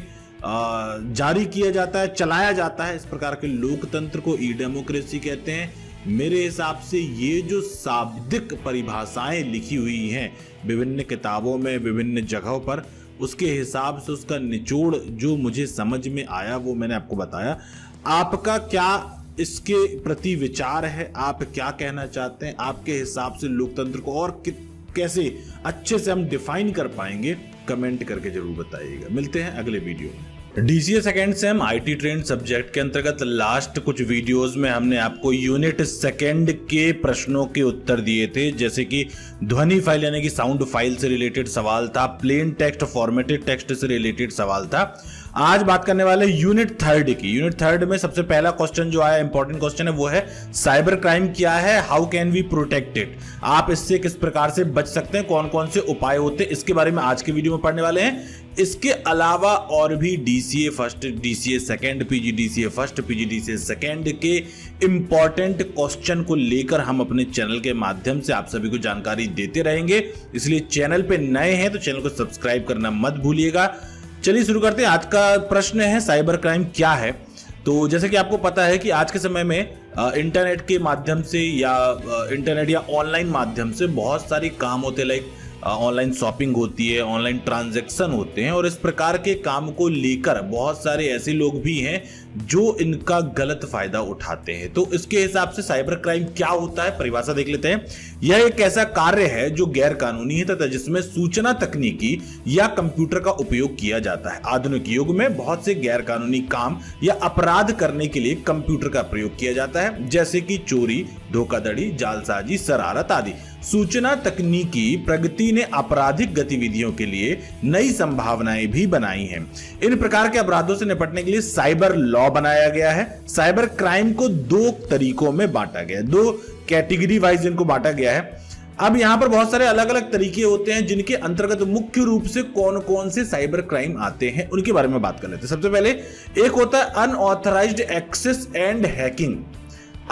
जारी किया जाता है, चलाया जाता है, इस प्रकार के लोकतंत्र को ई डेमोक्रेसी कहते हैं। मेरे हिसाब से ये जो शाब्दिक परिभाषाएं लिखी हुई हैं विभिन्न किताबों में, विभिन्न जगहों पर, उसके हिसाब से उसका निचोड़ जो मुझे समझ में आया वो मैंने आपको बताया। आपका क्या इसके प्रति विचार है? आप क्या कहना चाहते हैं? आपके हिसाब से लोकतंत्र को और कैसे अच्छे से हम डिफाइन कर पाएंगे? कमेंट करके जरूर बताइएगा। मिलते हैं अगले वीडियो में। DCA second sem IT trend subject के अंतर्गत लास्ट कुछ वीडियोस में हमने आपको यूनिट सेकेंड के प्रश्नों के उत्तर दिए थे, जैसे कि ध्वनि फाइल यानी कि साउंड फाइल से रिलेटेड सवाल था, प्लेन टेक्स्ट फॉर्मेटेड टेक्स्ट से रिलेटेड सवाल था। आज बात करने वाले यूनिट थर्ड की। यूनिट थर्ड में सबसे पहला क्वेश्चन जो आया, इंपॉर्टेंट क्वेश्चन है, वो है साइबर क्राइम क्या है, how can we protect it, आप इससे किस प्रकार से बच सकते हैं, कौन कौन से उपाय होते हैं, इसके बारे में आज के वीडियो में पढ़ने वाले हैं। इसके अलावा और भी DCA first, DCA second, PGDCA first, PGDCA second के इंपॉर्टेंट क्वेश्चन को लेकर हम अपने चैनल के माध्यम से आप सभी को जानकारी देते रहेंगे, इसलिए चैनल पे नए हैं तो चैनल को सब्सक्राइब करना मत भूलिएगा। चलिए शुरू करते हैं। आज का प्रश्न है साइबर क्राइम क्या है। तो जैसे कि आपको पता है कि आज के समय में इंटरनेट के माध्यम से या इंटरनेट या ऑनलाइन माध्यम से बहुत सारे काम होते हैं, लाइक ऑनलाइन शॉपिंग होती है, ऑनलाइन ट्रांजैक्शन होते हैं, और इस प्रकार के काम को लेकर बहुत सारे ऐसे लोग भी हैं जो इनका गलत फायदा उठाते हैं। तो इसके हिसाब से साइबर क्राइम क्या होता है, परिभाषा देख लेते हैं। यह एक ऐसा कार्य है जो गैर कानूनी है तथा जिसमें सूचना तकनीकी या कंप्यूटर का उपयोग किया जाता है। आधुनिक युग में बहुत से गैर कानूनी काम या अपराध करने के लिए कंप्यूटर का प्रयोग किया जाता है, जैसे कि चोरी, धोखाधड़ी, जालसाजी, शरारत आदि। सूचना तकनीकी प्रगति ने आपराधिक गतिविधियों के लिए नई संभावनाएं भी बनाई हैं। इन प्रकार के अपराधों से निपटने के लिए साइबर लॉ बनाया गया है। साइबर क्राइम को दो तरीकों में बांटा गया है, दो कैटेगरी वाइज इनको बांटा गया है। अब यहाँ पर बहुत सारे अलग अलग तरीके होते हैं जिनके अंतर्गत मुख्य रूप से कौन कौन से साइबर क्राइम आते हैं उनके बारे में बात कर लेते हैं। सबसे पहले एक होता है unauthorised access and hacking.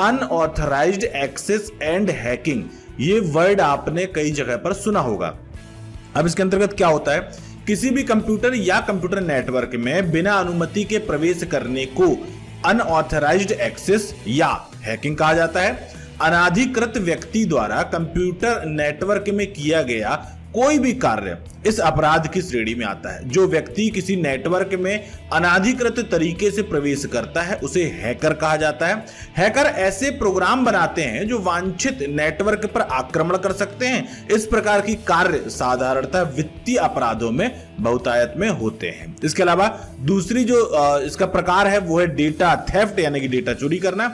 Unauthorised access and hacking, ये वर्ड आपने कई जगह पर सुना होगा। अब इसके अंतर्गत क्या होता है, किसी भी कंप्यूटर या कंप्यूटर नेटवर्क में बिना अनुमति के प्रवेश करने को अनऑथराइज्ड एक्सेस या हैकिंग कहा जाता है। अनाधिकृत व्यक्ति द्वारा कंप्यूटर नेटवर्क में किया गया कोई भी कार्य इस अपराध की श्रेणी में आता है। जो व्यक्ति किसी नेटवर्क में अनाधिकृत तरीके से प्रवेश करता है उसे हैकर कहा जाता है। हैकर ऐसे प्रोग्राम बनाते हैं जो वांछित नेटवर्क पर आक्रमण कर सकते हैं। इस प्रकार की कार्य साधारणतः वित्तीय अपराधों में बहुतायत में होते हैं। इसके अलावा दूसरी जो इसका प्रकार है वो है डेटा थेफ्ट यानी कि डेटा चोरी करना।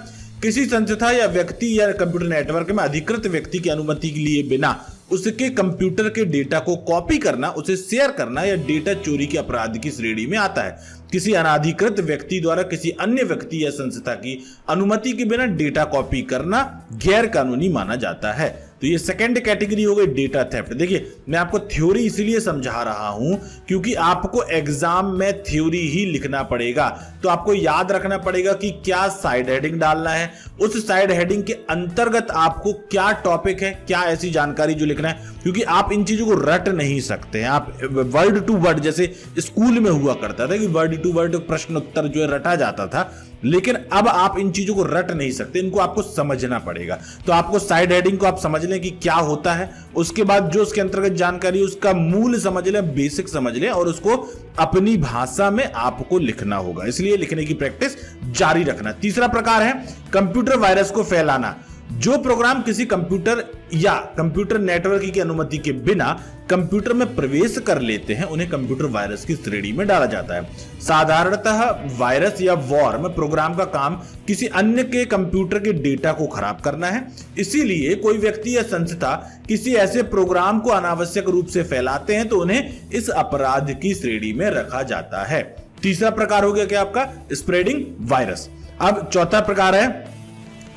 किसी संस्था या व्यक्ति या कंप्यूटर नेटवर्क में अधिकृत व्यक्ति की अनुमति के लिए बिना उसके कंप्यूटर के डेटा को कॉपी करना, उसे शेयर करना या डेटा चोरी के अपराध की श्रेणी में आता है। किसी अनाधिकृत व्यक्ति द्वारा किसी अन्य व्यक्ति या संस्था की अनुमति के बिना डेटा कॉपी करना गैर कानूनी माना जाता है। तो ये सेकेंड कैटेगरी हो गई डेटा थेफ्ट। देखिए मैं आपको थ्योरी इसलिए समझा रहा हूं क्योंकि आपको एग्जाम में थ्योरी ही लिखना पड़ेगा, तो आपको याद रखना पड़ेगा कि क्या साइड हेडिंग डालना है, उस साइड हेडिंग के अंतर्गत आपको क्या टॉपिक है, क्या ऐसी जानकारी जो लिखना है, क्योंकि आप इन चीजों को रट नहीं सकते हैं। आप वर्ड टू वर्ड, जैसे स्कूल में हुआ करता था कि वर्ड टू वर्ड प्रश्न उत्तर जो है रटा जाता था, लेकिन अब आप इन चीजों को रट नहीं सकते, इनको आपको समझना पड़ेगा। तो आपको साइड हेडिंग को आप समझ लें कि क्या होता है, उसके बाद जो उसके अंतर्गत जानकारी उसका मूल समझ लें, बेसिक समझ लें, और उसको अपनी भाषा में आपको लिखना होगा, इसलिए लिखने की प्रैक्टिस जारी रखना। तीसरा प्रकार है कंप्यूटर वायरस को फैलाना। जो प्रोग्राम किसी कंप्यूटर या कंप्यूटर नेटवर्क की अनुमति के बिना कंप्यूटर में प्रवेश कर लेते हैं उन्हें कंप्यूटर वायरस की श्रेणी में डाला जाता है। साधारणतः वायरस या वॉर में प्रोग्राम का काम किसी अन्य के कंप्यूटर के डेटा को खराब करना है, इसीलिए कोई व्यक्ति या संस्था किसी ऐसे प्रोग्राम को अनावश्यक रूप से फैलाते हैं तो उन्हें इस अपराध की श्रेणी में रखा जाता है। तीसरा प्रकार हो गया क्या आपका स्प्रेडिंग वायरस। अब चौथा प्रकार है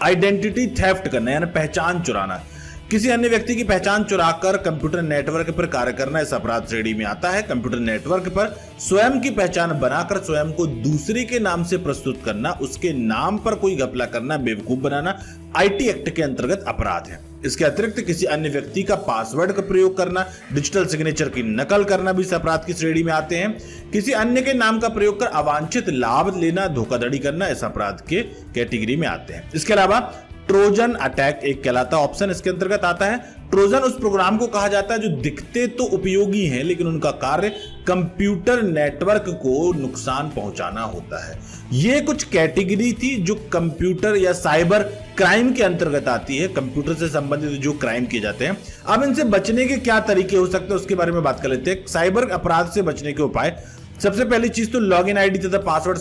आइडेंटिटी थेफ्ट करना, यानी पहचान चुराना। किसी अन्य व्यक्ति की पहचान चुराकर कंप्यूटर नेटवर्क पर कार्य करना इस अपराध श्रेणी में आता है। कंप्यूटर नेटवर्क पर स्वयं की पहचान बनाकर स्वयं को दूसरे के नाम से प्रस्तुत करना, उसके नाम पर कोई घपला करना, बेवकूफ बनाना आईटी एक्ट के अंतर्गत अपराध है। इसके अतिरिक्त किसी अन्य व्यक्ति का पासवर्ड का प्रयोग करना, डिजिटल सिग्नेचर की नकल करना भी इस अपराध की श्रेणी में आते हैं। किसी अन्य के नाम का प्रयोग कर अवांछित लाभ लेना, धोखाधड़ी करना इस अपराध के कैटेगरी में आते हैं। इसके अलावा ट्रोजन अटैक एक कहलाता ऑप्शन इसके अंतर्गत आता है। ट्रोजन उस प्रोग्राम को कहा जाता है जो दिखते तो उपयोगी हैं लेकिन उनका कार्य कंप्यूटर नेटवर्क को नुकसान पहुंचाना होता है। ये कुछ कैटेगरी थी जो कंप्यूटर या साइबर क्राइम के अंतर्गत आती है, कंप्यूटर से संबंधित जो क्राइम किए जाते हैं। अब इनसे बचने के क्या तरीके हो सकते हैं उसके बारे में बात कर लेते हैं। साइबर अपराध से बचने के उपाय, सबसे पहली चीज तो लॉगिन आईडी तथा पासवर्ड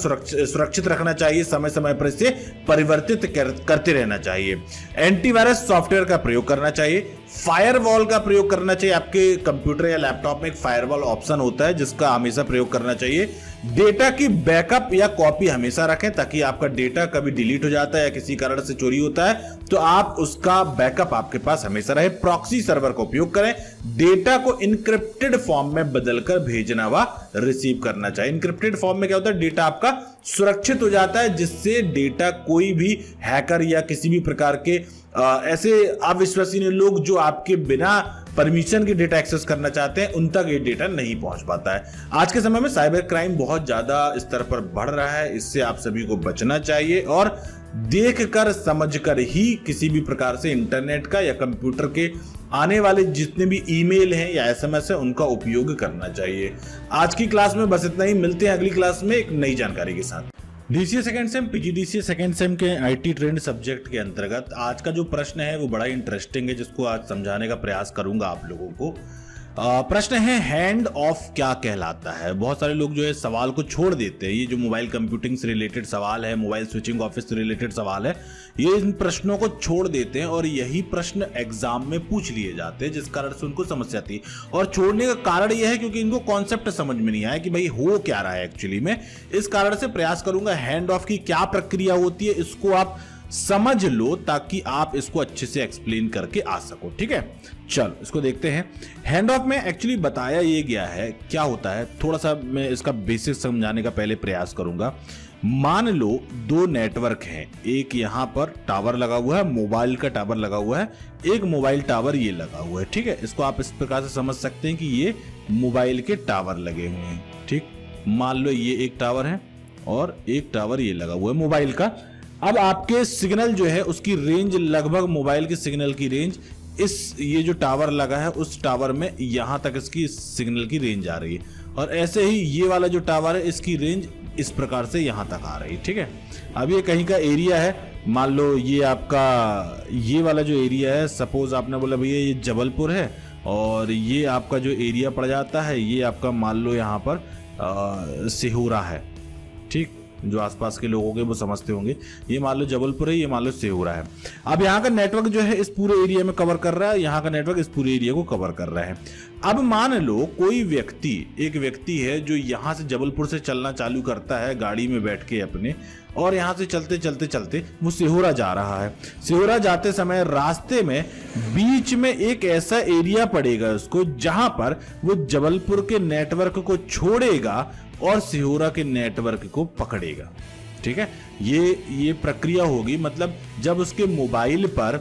सुरक्षित रखना चाहिए, समय समय पर इसे परिवर्तित करते रहना चाहिए। एंटीवायरस सॉफ्टवेयर का प्रयोग करना चाहिए। फायरवॉल का प्रयोग करना चाहिए, आपके कंप्यूटर या लैपटॉप में एक फायरवॉल ऑप्शन होता है जिसका हमेशा प्रयोग करना चाहिए। डेटा की बैकअप या कॉपी हमेशा रखें ताकि आपका डेटा कभी डिलीट हो जाता है या किसी कारण से चोरी होता है तो आप उसका बैकअप आपके पास हमेशा रहे। प्रॉक्सी सर्वर का उपयोग करें। डेटा को इनक्रिप्टेड फॉर्म में बदलकर भेजना व रिसीव करना चाहिए। इनक्रिप्टेड फॉर्म में क्या होता है, डेटा आपका सुरक्षित हो जाता है जिससे डेटा कोई भी हैकर या किसी भी प्रकार के ऐसे अविश्वसनीय लोग जो आपके बिना परमिशन के डेटा एक्सेस करना चाहते हैं उन तक ये डेटा नहीं पहुंच पाता है। आज के समय में साइबर क्राइम बहुत ज़्यादा स्तर पर बढ़ रहा है, इससे आप सभी को बचना चाहिए और देखकर समझकर ही किसी भी प्रकार से इंटरनेट का या कंप्यूटर के आने वाले जितने भी ईमेल हैं या SMS है उनका उपयोग करना चाहिए। आज की क्लास में बस इतना ही, मिलते हैं अगली क्लास में एक नई जानकारी के साथ। DCA second sem PGDCA second sem के IT ट्रेंड सब्जेक्ट के अंतर्गत आज का जो प्रश्न है वो बड़ा इंटरेस्टिंग है जिसको आज समझाने का प्रयास करूंगा आप लोगों को। प्रश्न है हैंड ऑफ क्या कहलाता है। बहुत सारे लोग जो है सवाल को छोड़ देते हैं। ये जो मोबाइल कंप्यूटिंग से रिलेटेड सवाल है, मोबाइल स्विचिंग ऑफिस से रिलेटेड सवाल है, ये इन प्रश्नों को छोड़ देते हैं और यही प्रश्न एग्जाम में पूछ लिए जाते हैं जिस कारण से उनको समस्या आती है। और छोड़ने का कारण यह है क्योंकि इनको कॉन्सेप्ट समझ में नहीं आया कि भाई हो क्या रहा है एक्चुअली में। इस कारण से प्रयास करूंगा हैंड ऑफ की क्या प्रक्रिया होती है इसको आप समझ लो ताकि आप इसको अच्छे से एक्सप्लेन करके आ सको। ठीक है, चलो इसको देखते हैं। हैंड ऑफ में एक्चुअली बताया ये गया है क्या होता है। थोड़ा सा मैं इसका बेसिक समझाने का पहले प्रयास करूंगा। मान लो दो नेटवर्क हैं, एक यहाँ पर टावर लगा हुआ है, मोबाइल का टावर लगा हुआ है, एक मोबाइल टावर ये लगा हुआ है। ठीक है, इसको आप इस प्रकार से समझ सकते हैं कि ये मोबाइल के टावर लगे हुए हैं। ठीक, मान लो ये एक टावर है और एक टावर ये लगा हुआ है मोबाइल का। अब आपके सिग्नल जो है उसकी रेंज लगभग मोबाइल के सिग्नल की रेंज इस ये जो टावर लगा है उस टावर में यहाँ तक इसकी सिग्नल की रेंज आ रही है और ऐसे ही ये वाला जो टावर है इसकी रेंज इस प्रकार से यहाँ तक आ रही है। ठीक है, अब ये कहीं का एरिया है, मान लो ये आपका ये वाला जो एरिया है, सपोज आपने बोला भैया ये जबलपुर है और ये आपका जो एरिया पड़ जाता है ये आपका मान लो यहाँ पर सिहोरा है। ठीक, जो आसपास के लोग होंगे वो समझते होंगे, ये मान लो जबलपुर है, ये मान लो सेहुरा है। अब यहाँ का नेटवर्क जो है इस पूरे एरिया में कवर कर रहा है, यहाँ का नेटवर्क इस पूरे एरिया को कवर कर रहा है। अब मान लो कोई व्यक्ति, एक व्यक्ति है जो यहाँ से जबलपुर से चलना चालू करता है गाड़ी में बैठ के अपने, और यहाँ से चलते चलते चलते वो सिहोरा जा रहा है। सिहोरा जाते समय रास्ते में बीच में एक ऐसा एरिया पड़ेगा उसको जहाँ पर वो जबलपुर के नेटवर्क को छोड़ेगा और सिहोरा के नेटवर्क को पकड़ेगा। ठीक है, ये प्रक्रिया होगी, मतलब जब उसके मोबाइल पर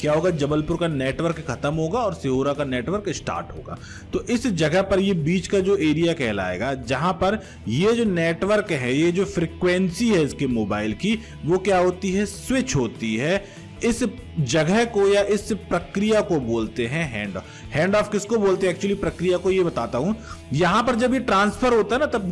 क्या होगा, जबलपुर का नेटवर्क खत्म होगा और सिहोरा का नेटवर्क स्टार्ट होगा। तो इस जगह पर ये बीच का जो एरिया कहलाएगा जहां पर ये जो नेटवर्क है, ये जो फ्रीक्वेंसी है इसके मोबाइल की, वो क्या होती है, स्विच होती है इस जगह को या इस प्रक्रिया को बोलते हैं हैंड ऑफ। हैंड ऑफ किसको बोलते हैं एक्चुअली, प्रक्रिया को ये बताता हूं। यहां पर जब ये ट्रांसफर होता है ना, तब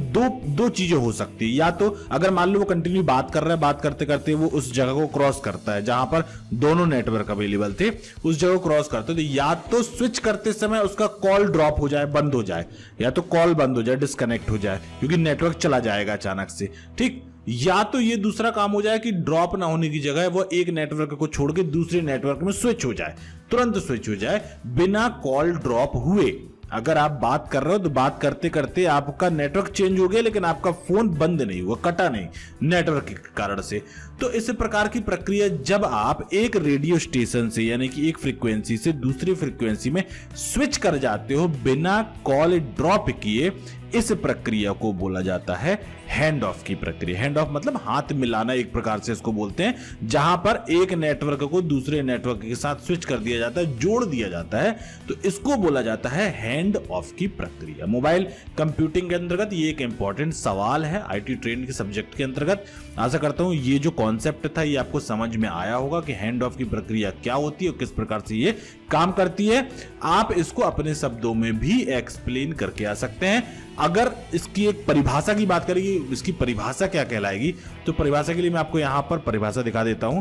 दो चीजें हो सकती है। या तो अगर मान लो वो कंटिन्यू बात कर रहा है, बात करते करते वो उस जगह को क्रॉस करता है जहां पर दोनों नेटवर्क अवेलेबल थे, उस जगह को क्रॉस करते, तो या तो स्विच करते समय उसका कॉल ड्रॉप हो जाए, बंद हो जाए, या तो कॉल बंद हो जाए, डिस्कनेक्ट हो जाए क्योंकि नेटवर्क चला जाएगा अचानक से, ठीक। या तो ये दूसरा काम हो जाए कि ड्रॉप ना होने की जगह वो एक नेटवर्क को छोड़ के दूसरे नेटवर्क में स्विच हो जाए, तुरंत स्विच हो जाए बिना कॉल ड्रॉप हुए। अगर आप बात कर रहे हो तो बात करते करते आपका नेटवर्क चेंज हो गया, लेकिन आपका फोन बंद नहीं हुआ, कटा नहीं नेटवर्क के कारण से। तो इस प्रकार की प्रक्रिया जब आप एक रेडियो स्टेशन से यानी कि एक फ्रीक्वेंसी से दूसरी फ्रीक्वेंसी में स्विच कर जाते हो बिना कॉल ड्रॉप किए, इस प्रक्रिया को बोला जाता है हैंड ऑफ की प्रक्रिया। हैंड ऑफ मतलब हाथ मिलाना एक प्रकार से इसको बोलते हैं, जहां पर एक नेटवर्क को दूसरे नेटवर्क के साथ स्विच कर दिया जाता है, जोड़ दिया जाता है, तो इसको बोला जाता है हैंड ऑफ की प्रक्रिया। मोबाइल कंप्यूटिंग के अंतर्गत ये एक इंपॉर्टेंट सवाल है आईटी ट्रेंड के सब्जेक्ट के अंतर्गत। आशा करता हूं ये जो कॉन्सेप्ट था ये आपको समझ में आया होगा कि हैंड ऑफ की प्रक्रिया क्या होती है और किस प्रकार से ये काम करती है। आप इसको अपने शब्दों में भी एक्सप्लेन करके आ सकते हैं। अगर इसकी एक परिभाषा की बात करेंगे, इसकी परिभाषा क्या कहलाएगी, तो परिभाषा के लिए मैं आपको यहां पर परिभाषा दिखा देता हूं।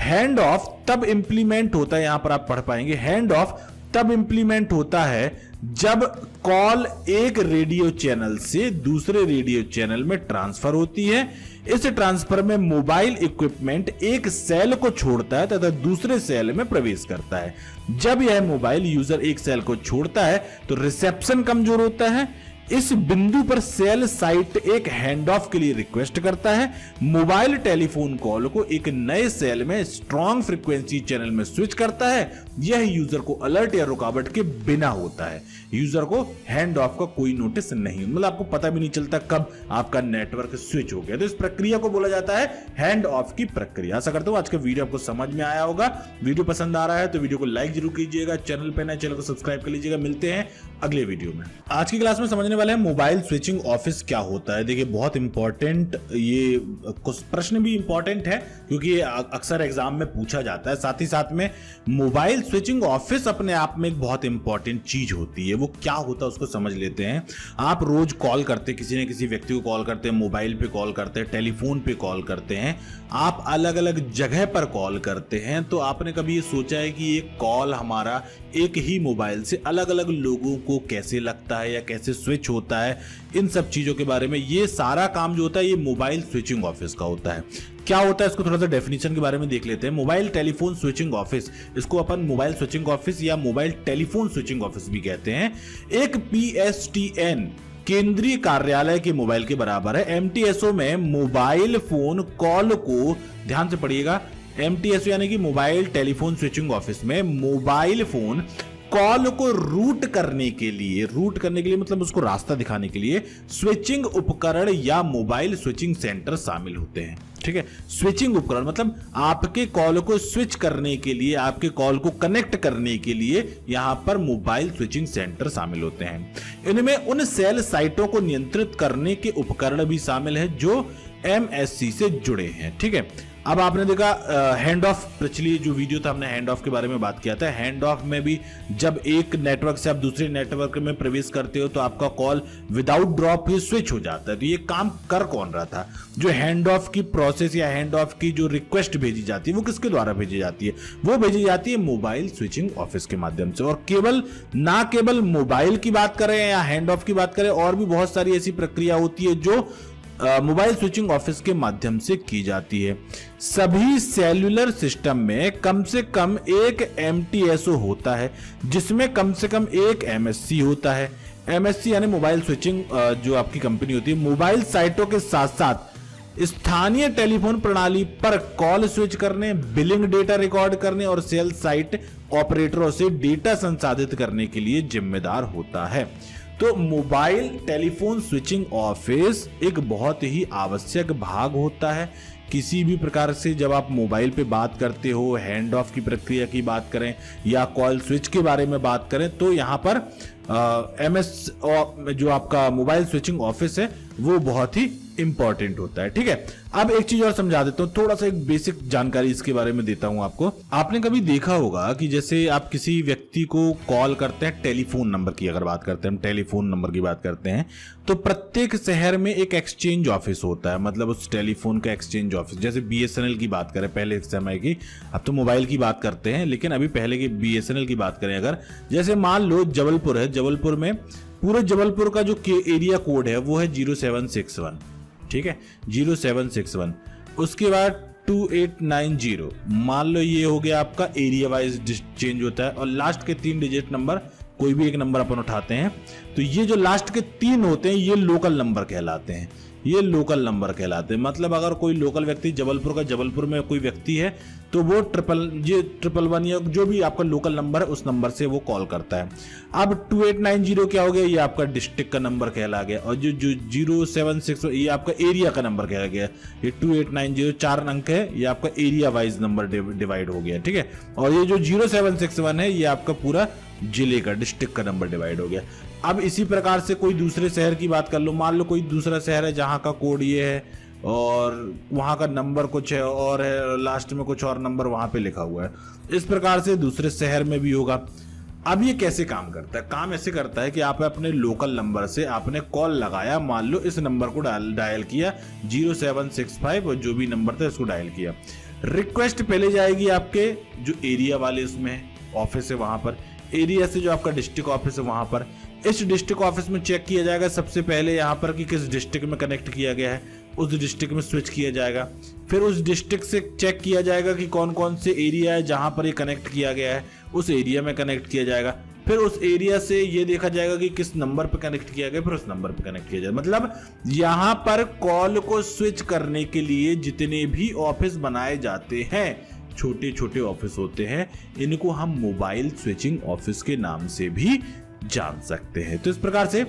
हैंड ऑफ तब इंप्लीमेंट होता है, यहां पर आप पढ़ पाएंगे, हैंड ऑफ तब इंप्लीमेंट होता है जब कॉल एक रेडियो चैनल से दूसरे रेडियो चैनल में ट्रांसफर होती है। इस ट्रांसफर में मोबाइल इक्विपमेंट एक सेल को छोड़ता है तथा दूसरे सेल में प्रवेश करता है। जब यह मोबाइल यूजर एक सेल को छोड़ता है तो रिसेप्शन कमजोर होता है। इस बिंदु पर सेल साइट एक हैंड ऑफ के लिए रिक्वेस्ट करता है। मोबाइल टेलीफोन कॉल को एक नए सेल में स्ट्रॉन्ग फ्रीक्वेंसी चैनल में स्विच करता है। यह यूजर को अलर्ट या रुकावट के बिना होता है। यूजर को हैंड ऑफ का कोई नोटिस नहीं, मतलब आपको पता भी नहीं चलता कब आपका नेटवर्क स्विच हो गया। तो इस प्रक्रिया को बोला जाता है हैंड ऑफ की प्रक्रिया। आशा करता हूं आज का वीडियो आपको समझ में आया होगा। वीडियो पसंद आ रहा है तो वीडियो को लाइक जरूर कीजिएगा, चैनल पर नए चैनल को सब्सक्राइब कर लीजिएगा। मिलते हैं अगले वीडियो में। आज की क्लास में समझने वाले मोबाइल स्विचिंग ऑफिस क्या होता है। देखिए बहुत इंपॉर्टेंट ये कुछ प्रश्न भी इंपॉर्टेंट है क्योंकि अक्सर एग्जाम में पूछा जाता है। साथ ही साथ में मोबाइल स्विचिंग ऑफिस अपने आप में एक बहुत इंपॉर्टेंट चीज होती है। वो क्या होता है उसको समझ लेते हैं। आप रोज कॉल करते, किसी न किसी व्यक्ति को कॉल करते हैं, मोबाइल पे कॉल करते हैं, टेलीफोन पे कॉल करते हैं, आप अलग अलग जगह पर कॉल करते हैं। तो आपने कभी ये सोचा है कि ये कॉल हमारा एक ही मोबाइल से अलग अलग लोगों को कैसे लगता है या कैसे स्विच होता है, इन सब चीजों के बारे में। ये सारा काम जो होता है ये मोबाइल स्विचिंग ऑफिस का होता है। क्या होता है इसको थोड़ा सा डेफिनेशन के बारे में देख लेते हैं। मोबाइल टेलीफोन स्विचिंग ऑफिस, इसको अपन मोबाइल स्विचिंग ऑफिस या मोबाइल टेलीफोन स्विचिंग ऑफिस भी कहते हैं। एक PSTN केंद्रीय कार्यालय के मोबाइल के बराबर है। MTSO में मोबाइल फोन कॉल को, ध्यान से पढ़िएगा, MTSO यानी कि मोबाइल टेलीफोन स्विचिंग ऑफिस में मोबाइल फोन कॉल को रूट करने के लिए मतलब उसको रास्ता दिखाने के लिए स्विचिंग उपकरण या मोबाइल स्विचिंग सेंटर शामिल होते हैं, ठीक है। स्विचिंग उपकरण मतलब आपके कॉल को स्विच करने के लिए, आपके कॉल को कनेक्ट करने के लिए यहां पर मोबाइल स्विचिंग सेंटर शामिल होते हैं। इनमें उन सेल साइटों को नियंत्रित करने के उपकरण भी शामिल है जो MSC से जुड़े हैं, ठीक है। अब आपने देखा हैंड ऑफ, पिछली जो वीडियो था हमने हैंड ऑफ के बारे में बात किया था। हैंड ऑफ में भी जब एक नेटवर्क से आप दूसरे नेटवर्क में प्रवेश करते हो तो आपका कॉल विदाउट ड्रॉप ही स्विच हो जाता है। तो ये काम कर कौन रहा था? जो हैंड ऑफ की प्रोसेस या हैंड ऑफ की जो रिक्वेस्ट भेजी जाती है वो किसके द्वारा भेजी जाती है? वो भेजी जाती है मोबाइल स्विचिंग ऑफिस के माध्यम से। और केवल ना केवल मोबाइल की बात करें या हैंड ऑफ की बात करें, और भी बहुत सारी ऐसी प्रक्रिया होती है जो मोबाइल स्विचिंग ऑफिस के माध्यम से की जाती है। सभी सेलुलर सिस्टम में कम से कम एक MTSO होता है जिसमें कम से कम एक MSC होता है। MSC यानी मोबाइल स्विचिंग जो आपकी कंपनी होती है, मोबाइल साइटों के साथ साथ स्थानीय टेलीफोन प्रणाली पर कॉल स्विच करने, बिलिंग डेटा रिकॉर्ड करने और सेल साइट ऑपरेटरों से डेटा संसाधित करने के लिए जिम्मेदार होता है। तो मोबाइल टेलीफोन स्विचिंग ऑफिस एक बहुत ही आवश्यक भाग होता है। किसी भी प्रकार से जब आप मोबाइल पे बात करते हो, हैंड ऑफ की प्रक्रिया की बात करें या कॉल स्विच के बारे में बात करें, तो यहाँ पर MSO जो आपका मोबाइल स्विचिंग ऑफिस है वो बहुत ही इंपॉर्टेंट होता है। ठीक है, अब एक चीज और समझा देता हूँ, थोड़ा सा एक बेसिक जानकारी इसके बारे में देता हूँ आपको। आपने कभी देखा होगा कि जैसे आप किसी व्यक्ति को कॉल करते हैं, टेलीफोन नंबर की अगर बात करते हैं, हम टेलीफोन नंबर की बात करते हैं, तो प्रत्येक शहर में एक एक्सचेंज ऑफिस होता है, मतलब उस टेलीफोन का एक्सचेंज ऑफिस। जैसे BSNL की बात करें पहले एक समय की, अब तो मोबाइल की बात करते हैं, लेकिन अभी पहले की BSNL की बात करें अगर, जैसे मान लो जबलपुर है, जबलपुर में पूरे जबलपुर का जो एरिया कोड है वो है 0761, ठीक है 0761। उसके बाद 2890, मान लो ये हो गया आपका एरिया वाइज चेंज होता है। और लास्ट के 3 डिजिट नंबर, कोई भी एक नंबर अपन उठाते हैं, तो ये जो लास्ट के 3 होते हैं ये लोकल नंबर कहलाते हैं, ये लोकल नंबर कहलाते हैं। मतलब अगर कोई लोकल व्यक्ति जबलपुर का, जबलपुर में कोई व्यक्ति है, तो वो 111 या जो भी आपका लोकल नंबर है उस नंबर से वो कॉल करता है। अब 2890 क्या हो गया, ये आपका डिस्ट्रिक्ट का नंबर कहला गया, और जो 0761 ये आपका एरिया का नंबर कहला गया। ये 2890 4 अंक है, ये आपका एरिया वाइज नंबर डिवाइड हो गया, ठीक है। और ये जो 0761 है ये आपका पूरा जिले का, डिस्ट्रिक्ट का नंबर डिवाइड हो गया। अब इसी प्रकार से कोई दूसरे शहर की बात कर लो, मान लो कोई दूसरा शहर है जहाँ का कोड ये है और वहाँ का नंबर कुछ है और है, लास्ट में कुछ और नंबर वहाँ पे लिखा हुआ है। इस प्रकार से दूसरे शहर में भी होगा। अब ये कैसे काम करता है? काम ऐसे करता है कि आप अपने लोकल नंबर से आपने कॉल लगाया, मान लो इस नंबर को डायल किया 0765 और जो भी नंबर था इसको डायल किया। रिक्वेस्ट पहले जाएगी आपके जो एरिया वाले उसमें ऑफिस है वहाँ पर, एरिया से जो आपका डिस्ट्रिक्ट ऑफिस है वहाँ पर। इस डिस्ट्रिक्ट ऑफिस में चेक किया जाएगा सबसे पहले यहाँ पर कि किस डिस्ट्रिक्ट में कनेक्ट किया गया है, उस डिस्ट्रिक्ट में स्विच किया जाएगा। फिर उस डिस्ट्रिक्ट से चेक किया जाएगा कि कौन कौन से एरिया है जहाँ पर ये कनेक्ट किया गया है, उस एरिया में कनेक्ट किया जाएगा। फिर उस एरिया से ये देखा जाएगा कि किस नंबर पर कनेक्ट किया गया, फिर उस नंबर पर कनेक्ट किया जाएगा। मतलब यहाँ पर कॉल को स्विच करने के लिए जितने भी ऑफिस बनाए जाते हैं, छोटे छोटे ऑफिस होते हैं, इनको हम मोबाइल स्विचिंग ऑफिस के नाम से भी जान सकते हैं। तो इस प्रकार से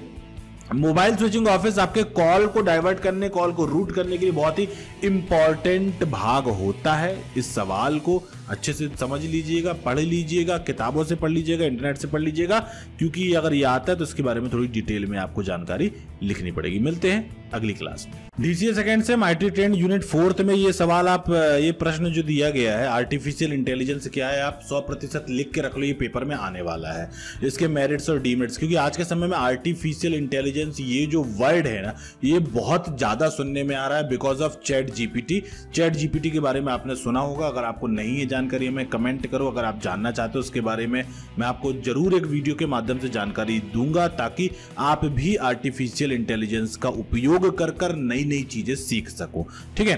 मोबाइल स्विचिंग ऑफिस आपके कॉल को डाइवर्ट करने, कॉल को रूट करने के लिए बहुत ही इंपॉर्टेंट भाग होता है। इस सवाल को अच्छे से समझ लीजिएगा, पढ़ लीजिएगा, किताबों से पढ़ लीजिएगा, इंटरनेट से पढ़ लीजिएगा, क्योंकि अगर ये आता है तो इसके बारे में थोड़ी डिटेल में आपको जानकारी लिखनी पड़ेगी। मिलते हैं अगली क्लास में। DCA सेकंड से माइटी ट्रेंड यूनिट 4 में ये सवाल, आप ये प्रश्न जो दिया गया है आर्टिफिशियल इंटेलिजेंस क्या है, आप 100% लिख के रख लो, ये पेपर में आने वाला है, इसके मेरिट्स और डीमेरिट्स। क्योंकि आज के समय में आर्टिफिशियल इंटेलिजेंस ये जो वर्ड है ना, ये बहुत ज्यादा सुनने में आ रहा है बिकॉज ऑफ ChatGPT। ChatGPT के बारे में आपने सुना होगा, अगर आपको नहीं है जानकारी में कमेंट करो, अगर आप जानना चाहते हो उसके बारे में मैं आपको जरूर एक वीडियो के माध्यम से जानकारी दूंगा, ताकि आप भी आर्टिफिशियल इंटेलिजेंस का उपयोग कर नई नई चीजें सीख सको। ठीक है,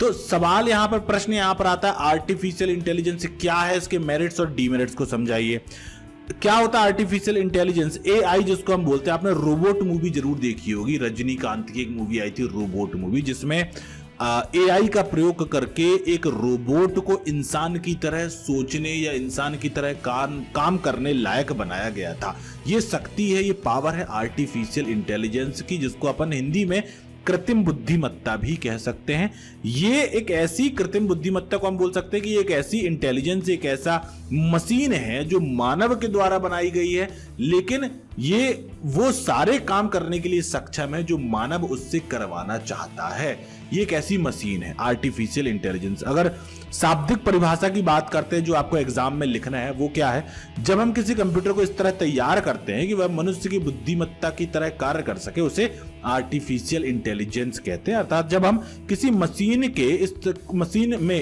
तो सवाल यहां पर, प्रश्न यहां पर आता है आर्टिफिशियल इंटेलिजेंस क्या है, इसके मेरिट्स और डीमेरिट्स को समझाइए। क्या होता है आर्टिफिशियल इंटेलिजेंस, AI जिसको हम बोलते हैं। आपने रोबोट मूवी जरूर देखी होगी, रजनीकांत की एक मूवी आई थी रोबोट मूवी, जिसमें AI का प्रयोग करके एक रोबोट को इंसान की तरह सोचने या इंसान की तरह काम करने लायक बनाया गया था। ये शक्ति है, ये पावर है आर्टिफिशियल इंटेलिजेंस की, जिसको अपन हिंदी में कृत्रिम बुद्धिमत्ता भी कह सकते हैं। ये एक ऐसी कृत्रिम बुद्धिमत्ता को हम बोल सकते हैं कि एक ऐसी इंटेलिजेंस, एक ऐसा मशीन है जो मानव के द्वारा बनाई गई है, लेकिन ये वो सारे काम करने के लिए सक्षम है जो मानव उससे करवाना चाहता है। ये एक ऐसी मशीन है आर्टिफिशियल इंटेलिजेंस। अगर शाब्दिक परिभाषा की बात करते हैं जो आपको एग्जाम में लिखना है, वो क्या है, जब हम किसी कंप्यूटर को इस तरह तैयार करते हैं कि वह मनुष्य की बुद्धिमत्ता की तरह कार्य कर सके, उसे आर्टिफिशियल इंटेलिजेंस कहते हैं। अर्थात जब हम किसी मशीन के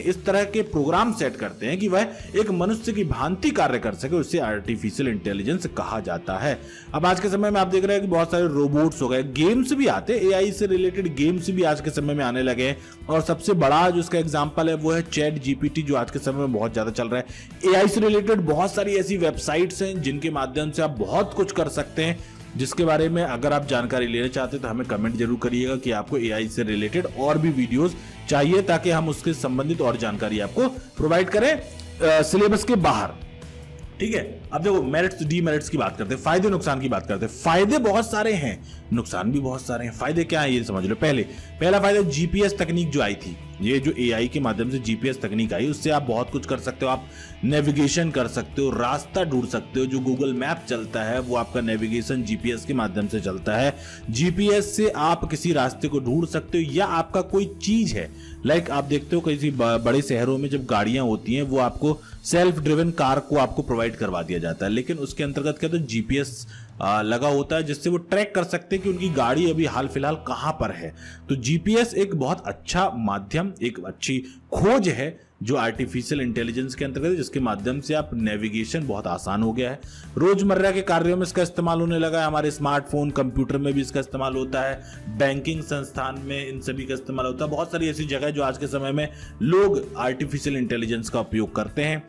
इस तरह के प्रोग्राम सेट करते हैं कि वह एक मनुष्य की भांति कार्य कर सके, उसे आर्टिफिशियल इंटेलिजेंस कहा जाता है। अब आज के समय में आप देख रहे हैं कि बहुत सारे रोबोट्स हो गए, गेम्स भी आते हैं, AI से रिलेटेड गेम्स भी आज के समय में आने लगे हैं। और सबसे बड़ा जो इसका एग्जाम्पल है वो है ChatGPT, जो आज के समय में बहुत ज्यादा चल रहा है। AI से रिलेटेड बहुत सारी ऐसी वेबसाइट्स हैं जिनके माध्यम से आप बहुत कुछ कर सकते हैं, जिसके बारे में अगर आप जानकारी लेना चाहते हैं तो हमें कमेंट जरूर करिएगा कि आपको AI से रिलेटेड और भी वीडियोस चाहिए, ताकि हम उसके संबंधित और जानकारी आपको प्रोवाइड करें सिलेबस के बाहर। ठीक है, अब देखो मेरिट्स तो डीमेरिट्स की बात करते हैं, फायदे नुकसान की बात करते हैं। फायदे बहुत सारे हैं, नुकसान भी बहुत सारे हैं। फायदे क्या हैं ये समझ लो। पहला फायदा जीपीएस तकनीक जो आई थी, ये जो एआई के माध्यम से जीपीएस तकनीक आई, उससे आप बहुत कुछ कर सकते हो। आप नेविगेशन कर सकते हो, रास्ता ढूंढ सकते हो। जो गूगल मैप चलता है वो आपका नेविगेशन जीपीएस के माध्यम से चलता है। जीपीएस से आप किसी रास्ते को ढूंढ सकते हो, या आपका कोई चीज है, लाइक आप देखते हो किसी बड़े शहरों में जब गाड़ियां होती हैं वो आपको सेल्फ ड्रिवन कार को आपको प्रोवाइड करवा दिया जाता है, लेकिन उसके अंतर्गत क्या होता है जीपीएस लगा होता है, जिससे वो ट्रैक कर सकते हैं कि उनकी गाड़ी अभी हाल फिलहाल कहाँ पर है। तो जीपीएस एक बहुत अच्छा माध्यम, एक अच्छी खोज है जो आर्टिफिशियल इंटेलिजेंस के अंतर्गत, जिसके माध्यम से आप नेविगेशन बहुत आसान हो गया है। रोजमर्रा के कार्यों में इसका इस्तेमाल होने लगा है, हमारे स्मार्टफोन कंप्यूटर में भी इसका इस्तेमाल होता है, बैंकिंग संस्थान में इन सभी का इस्तेमाल होता है। बहुत सारी ऐसी जगह है जो आज के समय में लोग आर्टिफिशियल इंटेलिजेंस का उपयोग करते हैं।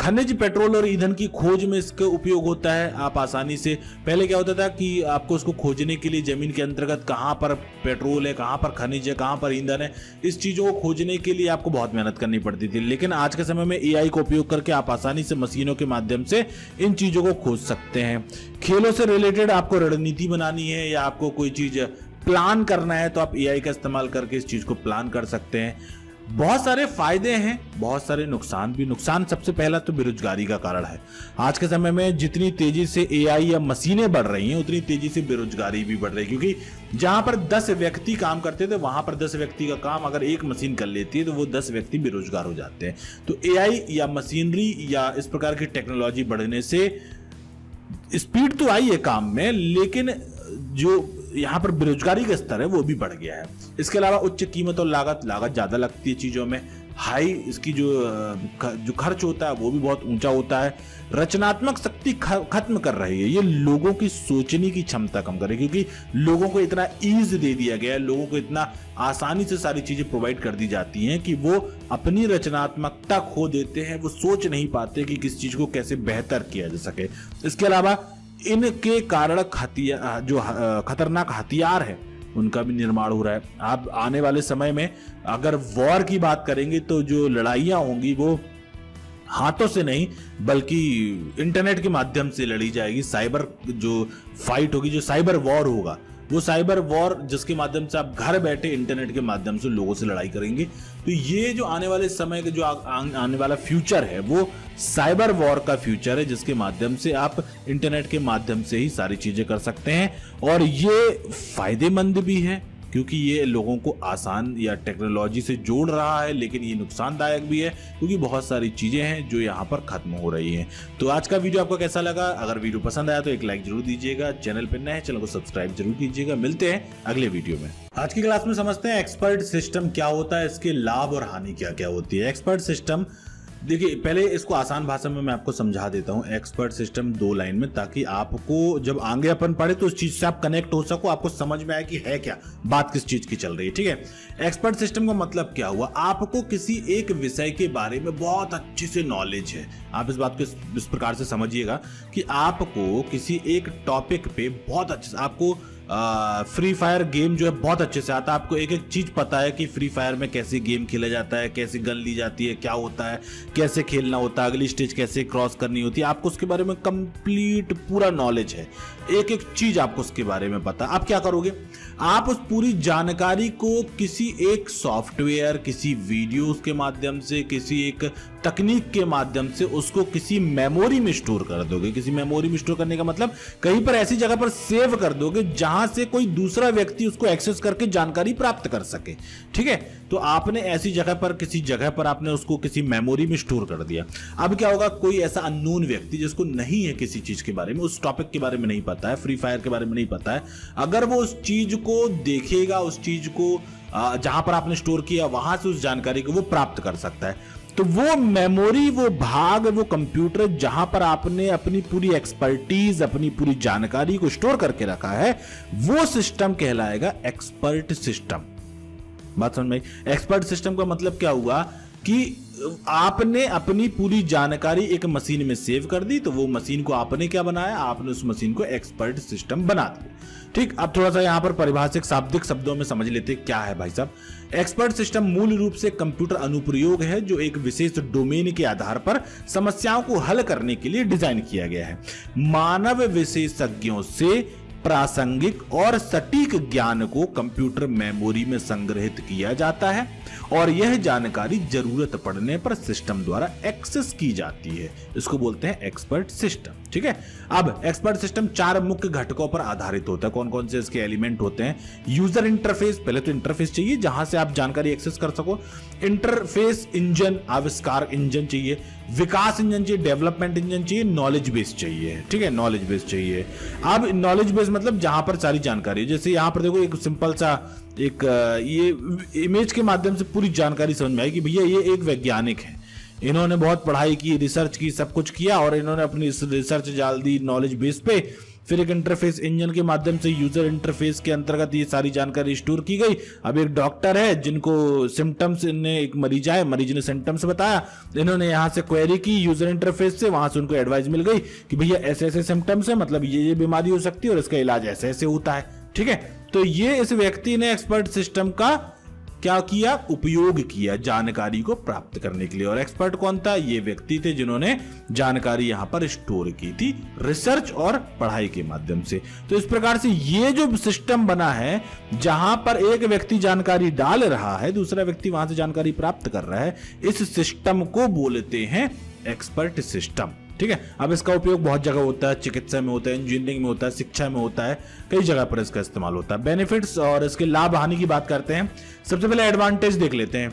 खनिज, पेट्रोल और ईंधन की खोज में इसका उपयोग होता है। आप आसानी से, पहले क्या होता था कि आपको उसको खोजने के लिए ज़मीन के अंतर्गत कहाँ पर पेट्रोल है, कहाँ पर खनिज है, कहाँ पर ईंधन है, इस चीज़ों को खोजने के लिए आपको बहुत मेहनत करनी पड़ती थी। लेकिन आज के समय में एआई का उपयोग करके आप आसानी से मशीनों के माध्यम से इन चीज़ों को खोज सकते हैं। खेलों से रिलेटेड आपको रणनीति बनानी है या आपको कोई चीज़ प्लान करना है तो आप एआई का इस्तेमाल करके इस चीज़ को प्लान कर सकते हैं। बहुत सारे फायदे हैं, बहुत सारे नुकसान भी। नुकसान सबसे पहला तो बेरोजगारी का कारण है। आज के समय में जितनी तेजी से एआई या मशीनें बढ़ रही हैं उतनी तेजी से बेरोजगारी भी बढ़ रही है, क्योंकि जहां पर 10 व्यक्ति काम करते थे वहां पर 10 व्यक्ति का काम अगर एक मशीन कर लेती है तो वो 10 व्यक्ति बेरोजगार हो जाते हैं। तो एआई या मशीनरी या इस प्रकार की टेक्नोलॉजी बढ़ने से स्पीड तो आई है काम में, लेकिन जो यहाँ पर बेरोजगारी का स्तर है वो भी बढ़ गया है। इसके अलावा उच्च कीमत और लागत ज़्यादा लगती है चीज़ों में, हाई इसकी जो खर्च होता है वो भी बहुत ऊंचा होता है। रचनात्मक शक्ति खत्म कर रही है, ये लोगों की सोचने की क्षमता कम कर रही है, क्योंकि लोगों को इतना ईज दे दिया गया है, लोगों को इतना आसानी से सारी चीज़ें प्रोवाइड कर दी जाती हैं कि वो अपनी रचनात्मकता खो देते हैं। वो सोच नहीं पाते कि किस चीज़ को कैसे बेहतर किया जा सके। इसके अलावा इनके कारण जो खतरनाक हथियार है उनका भी निर्माण हो रहा है। आप आने वाले समय में अगर वॉर की बात करेंगे तो जो लड़ाइयाँ होंगी वो हाथों से नहीं बल्कि इंटरनेट के माध्यम से लड़ी जाएगी। साइबर जो फाइट होगी, जो साइबर वॉर होगा, वो साइबर वॉर जिसके माध्यम से आप घर बैठे इंटरनेट के माध्यम से लोगों से लड़ाई करेंगे। तो ये जो आने वाले समय का जो आने वाला फ्यूचर है वो साइबर वॉर का फ्यूचर है, जिसके माध्यम से आप इंटरनेट के माध्यम से ही सारी चीज़ें कर सकते हैं। और ये फायदेमंद भी है क्योंकि ये लोगों को आसान या टेक्नोलॉजी से जोड़ रहा है, लेकिन ये नुकसानदायक भी है क्योंकि बहुत सारी चीज़ें हैं जो यहाँ पर ख़त्म हो रही हैं। तो आज का वीडियो आपको कैसा लगा? अगर वीडियो पसंद आया तो एक लाइक जरूर दीजिएगा। चैनल पर नए हैं, चैनल को सब्सक्राइब जरूर कीजिएगा। मिलते हैं अगले वीडियो में। आज की क्लास में समझते हैं एक्सपर्ट सिस्टम क्या होता है, इसके लाभ और हानि क्या क्या होती है। एक्सपर्ट सिस्टम, देखिए पहले इसको आसान भाषा में मैं आपको समझा देता हूँ। एक्सपर्ट सिस्टम दो लाइन में, ताकि आपको जब आगे अपन पढ़े तो उस चीज़ से आप कनेक्ट हो सको, आपको समझ में आए कि है क्या बात, किस चीज़ की चल रही है। ठीक है, एक्सपर्ट सिस्टम का मतलब क्या हुआ? आपको किसी एक विषय के बारे में बहुत अच्छे से नॉलेज है। आप इस बात को इस प्रकार से समझिएगा कि आपको किसी एक टॉपिक पे बहुत अच्छे से, आपको फ्री फायर गेम जो है बहुत अच्छे से आता है, आपको एक एक चीज़ पता है कि फ्री फायर में कैसे गेम खेला जाता है, कैसे गन ली जाती है, क्या होता है, कैसे खेलना होता है, अगली स्टेज कैसे क्रॉस करनी होती है। आपको उसके बारे में कंप्लीट पूरा नॉलेज है, एक एक चीज़ आपको उसके बारे में पता है। आप क्या करोगे? आप उस पूरी जानकारी को किसी एक सॉफ्टवेयर, किसी वीडियोज़ के माध्यम से, किसी एक तकनीक के माध्यम से उसको किसी मेमोरी में स्टोर कर दोगे। किसी मेमोरी में स्टोर करने का मतलब कहीं पर ऐसी जगह पर सेव कर दोगे जहां से कोई दूसरा व्यक्ति उसको एक्सेस करके जानकारी प्राप्त कर सके। ठीक है, तो आपने ऐसी जगह पर, किसी जगह पर आपने उसको किसी मेमोरी में स्टोर कर दिया। अब क्या होगा? कोई ऐसा अननोन व्यक्ति जिसको नहीं है किसी चीज के बारे में, उस टॉपिक के बारे में नहीं पता है, फ्री फायर के बारे में नहीं पता है, अगर वो उस चीज को देखेगा, उस चीज को जहां पर आपने स्टोर किया वहां से उस जानकारी को वो प्राप्त कर सकता है। तो वो मेमोरी, वो भाग, वो कंप्यूटर जहां पर आपने अपनी पूरी एक्सपर्टीज, अपनी पूरी जानकारी को स्टोर करके रखा है, वो सिस्टम कहलाएगा एक्सपर्ट सिस्टम। बात समझ में आई? एक्सपर्ट सिस्टम का मतलब क्या हुआ कि आपने अपनी पूरी जानकारी एक मशीन में सेव कर दी, तो वो मशीन को आपने क्या बनाया, आपने उस मशीन को एक्सपर्ट सिस्टम बना दिया। ठीक, अब थोड़ा सा यहाँ पर परिभाषिक शाब्दिक शब्दों में समझ लेते क्या है भाई साहब। एक्सपर्ट सिस्टम मूल रूप से कंप्यूटर अनुप्रयोग है जो एक विशेष डोमेन के आधार पर समस्याओं को हल करने के लिए डिजाइन किया गया है। मानव विशेषज्ञों से प्रासंगिक और सटीक ज्ञान को कंप्यूटर मेमोरी में संग्रहित किया जाता है और यह जानकारी जरूरत पड़ने पर सिस्टम द्वारा एक्सेस की जाती है। इसको बोलते हैं एक्सपर्ट सिस्टम। ठीक है, अब एक्सपर्ट सिस्टम चार मुख्य घटकों पर आधारित होता है। कौन कौन से इसके एलिमेंट होते हैं? यूजर इंटरफेस, पहले तो इंटरफेस चाहिए जहां से आप जानकारी एक्सेस कर सको। इंटरफेस इंजन, आविष्कार इंजन चाहिए, विकास इंजन चाहिए, डेवलपमेंट इंजन चाहिए, नॉलेज बेस चाहिए। ठीक है, नॉलेज बेस चाहिए। अब नॉलेज बेस मतलब जहां पर सारी जानकारी, जैसे यहां पर देखो एक सिंपल सा एक ये इमेज के माध्यम से पूरी जानकारी समझ में आई कि भैया ये एक वैज्ञानिक है, इन्होंने बहुत पढ़ाई की, रिसर्च की, सब कुछ किया और इन्होंने अपनी रिसर्च डाल दी नॉलेज बेस पे। फिर एक इंटरफेस इंजन के माध्यम से यूजर इंटरफेस के अंतर्गत ये सारी जानकारी स्टोर की गई। अब एक डॉक्टर है जिनको सिम्टम्स ने एक मरीज आया, मरीज ने सिम्टम्स बताया, इन्होंने यहाँ से क्वेरी की यूजर इंटरफेस से, वहां से उनको एडवाइस मिल गई कि भैया ऐसे ऐसे सिम्टम्स है, मतलब ये बीमारी हो सकती है और इसका इलाज ऐसे ऐसे होता है। ठीक है, तो ये इस व्यक्ति ने एक्सपर्ट सिस्टम का क्या किया, उपयोग किया जानकारी को प्राप्त करने के लिए। और एक्सपर्ट कौन था? ये व्यक्ति थे जिन्होंने जानकारी यहाँ पर स्टोर की थी रिसर्च और पढ़ाई के माध्यम से। तो इस प्रकार से ये जो सिस्टम बना है जहां पर एक व्यक्ति जानकारी डाल रहा है, दूसरा व्यक्ति वहां से जानकारी प्राप्त कर रहा है, इस सिस्टम को बोलते हैं एक्सपर्ट सिस्टम। ठीक है, अब इसका उपयोग बहुत जगह होता है, चिकित्सा में होता है, इंजीनियरिंग में होता है, शिक्षा में होता है, कई जगह पर इसका इस्तेमाल होता है। बेनिफिट्स और इसके लाभ हानि की बात करते हैं। सबसे पहले एडवांटेज देख लेते हैं।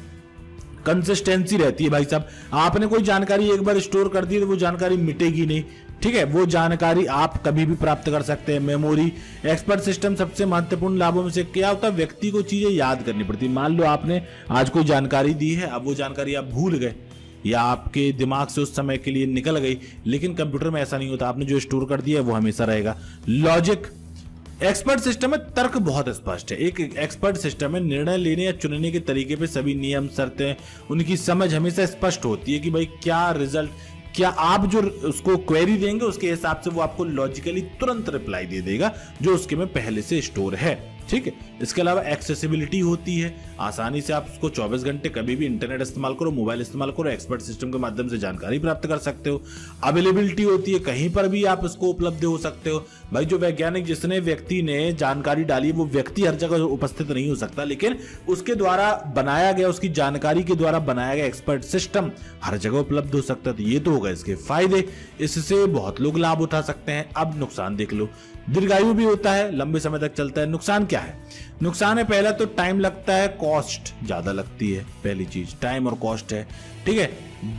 कंसिस्टेंसी रहती है भाई साहब, आपने कोई जानकारी एक बार स्टोर कर दी तो वो जानकारी मिटेगी नहीं। ठीक है, वो जानकारी आप कभी भी प्राप्त कर सकते हैं। मेमोरी, एक्सपर्ट सिस्टम सबसे महत्वपूर्ण लाभों में से क्या होता है, व्यक्ति को चीजें याद करनी पड़ती। मान लो आपने आज कोई जानकारी दी है, अब वो जानकारी आप भूल गए या आपके दिमाग से उस समय के लिए निकल गई, लेकिन कंप्यूटर में ऐसा नहीं होता, आपने जो स्टोर कर दिया है वो हमेशा रहेगा। लॉजिक, एक्सपर्ट सिस्टम में तर्क बहुत स्पष्ट है। एक एक्सपर्ट सिस्टम में निर्णय लेने या चुनने के तरीके पे सभी नियम शर्तें उनकी समझ हमेशा स्पष्ट होती है कि भाई क्या रिजल्ट, क्या आप जो उसको क्वेरी देंगे उसके हिसाब से वो आपको लॉजिकली तुरंत रिप्लाई दे देगा जो उसके में पहले से स्टोर है। ठीक है, इसके अलावा एक्सेसिबिलिटी होती है, आसानी से आप उसको 24 घंटे कभी भी इंटरनेट इस्तेमाल करो, मोबाइल इस्तेमाल करो, एक्सपर्ट सिस्टम के माध्यम से जानकारी प्राप्त कर सकते हो। अवेलेबिलिटी होती है, कहीं पर भी आप इसको उपलब्ध हो सकते हो। भाई जो वैज्ञानिक, जिसने व्यक्ति ने जानकारी डाली, वो व्यक्ति हर जगह उपस्थित नहीं हो सकता, लेकिन उसके द्वारा बनाया गया, उसकी जानकारी के द्वारा बनाया गया एक्सपर्ट सिस्टम हर जगह उपलब्ध हो सकता है। तो ये तो होगा इसके फायदे, इससे बहुत लोग लाभ उठा सकते हैं। अब नुकसान देख लो, दीर्घायु भी होता है, लंबे समय तक चलता है। नुकसान क्या है? नुकसान है पहला तो टाइम लगता है, कॉस्ट ज्यादा लगती है, पहली चीज टाइम और कॉस्ट है। ठीक है,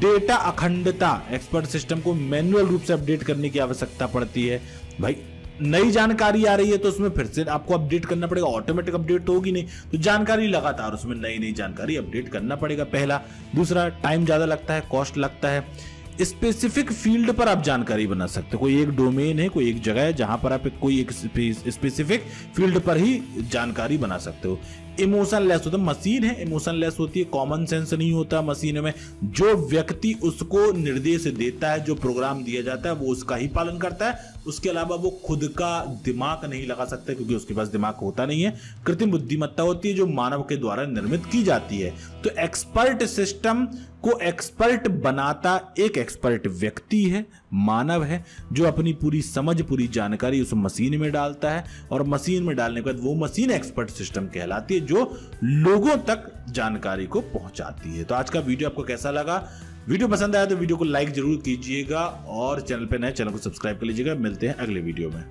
डेटा अखंडता, एक्सपर्ट सिस्टम को मैनुअल रूप से अपडेट करने की आवश्यकता पड़ती है। भाई नई जानकारी आ रही है तो उसमें फिर से आपको अपडेट करना पड़ेगा, ऑटोमेटिक अपडेट होगी नहीं, तो जानकारी लगातार उसमें नई नई जानकारी अपडेट करना पड़ेगा, पहला। दूसरा टाइम ज्यादा लगता है, कॉस्ट लगता है। स्पेसिफिक फील्ड पर आप जानकारी बना सकते हो, कोई एक डोमेन है, कोई एक जगह है जहां पर आप कोई एक स्पेसिफिक फील्ड पर ही जानकारी बना सकते हो। इमोशन लेस होता है, मशीन है इमोशन लेस होती है, कॉमन सेंस नहीं होता मशीन में, जो व्यक्ति उसको निर्देश देता है, जो प्रोग्राम दिया जाता है वो उसका ही पालन करता है, उसके अलावा वो खुद का दिमाग नहीं लगा सकता क्योंकि उसके पास दिमाग होता नहीं है। कृत्रिम बुद्धिमत्ता होती है जो मानव के द्वारा निर्मित की जाती है। तो एक्सपर्ट सिस्टम को एक्सपर्ट बनाता एक एक्सपर्ट व्यक्ति है, मानव है, जो अपनी पूरी समझ, पूरी जानकारी उस मशीन में डालता है और मशीन में डालने के बाद वो मशीन एक्सपर्ट सिस्टम कहलाती है जो लोगों तक जानकारी को पहुंचाती है। तो आज का वीडियो आपको कैसा लगा? वीडियो पसंद आया तो वीडियो को लाइक जरूर कीजिएगा और चैनल पे नए चैनल को सब्सक्राइब कर लीजिएगा। मिलते हैं अगले वीडियो में।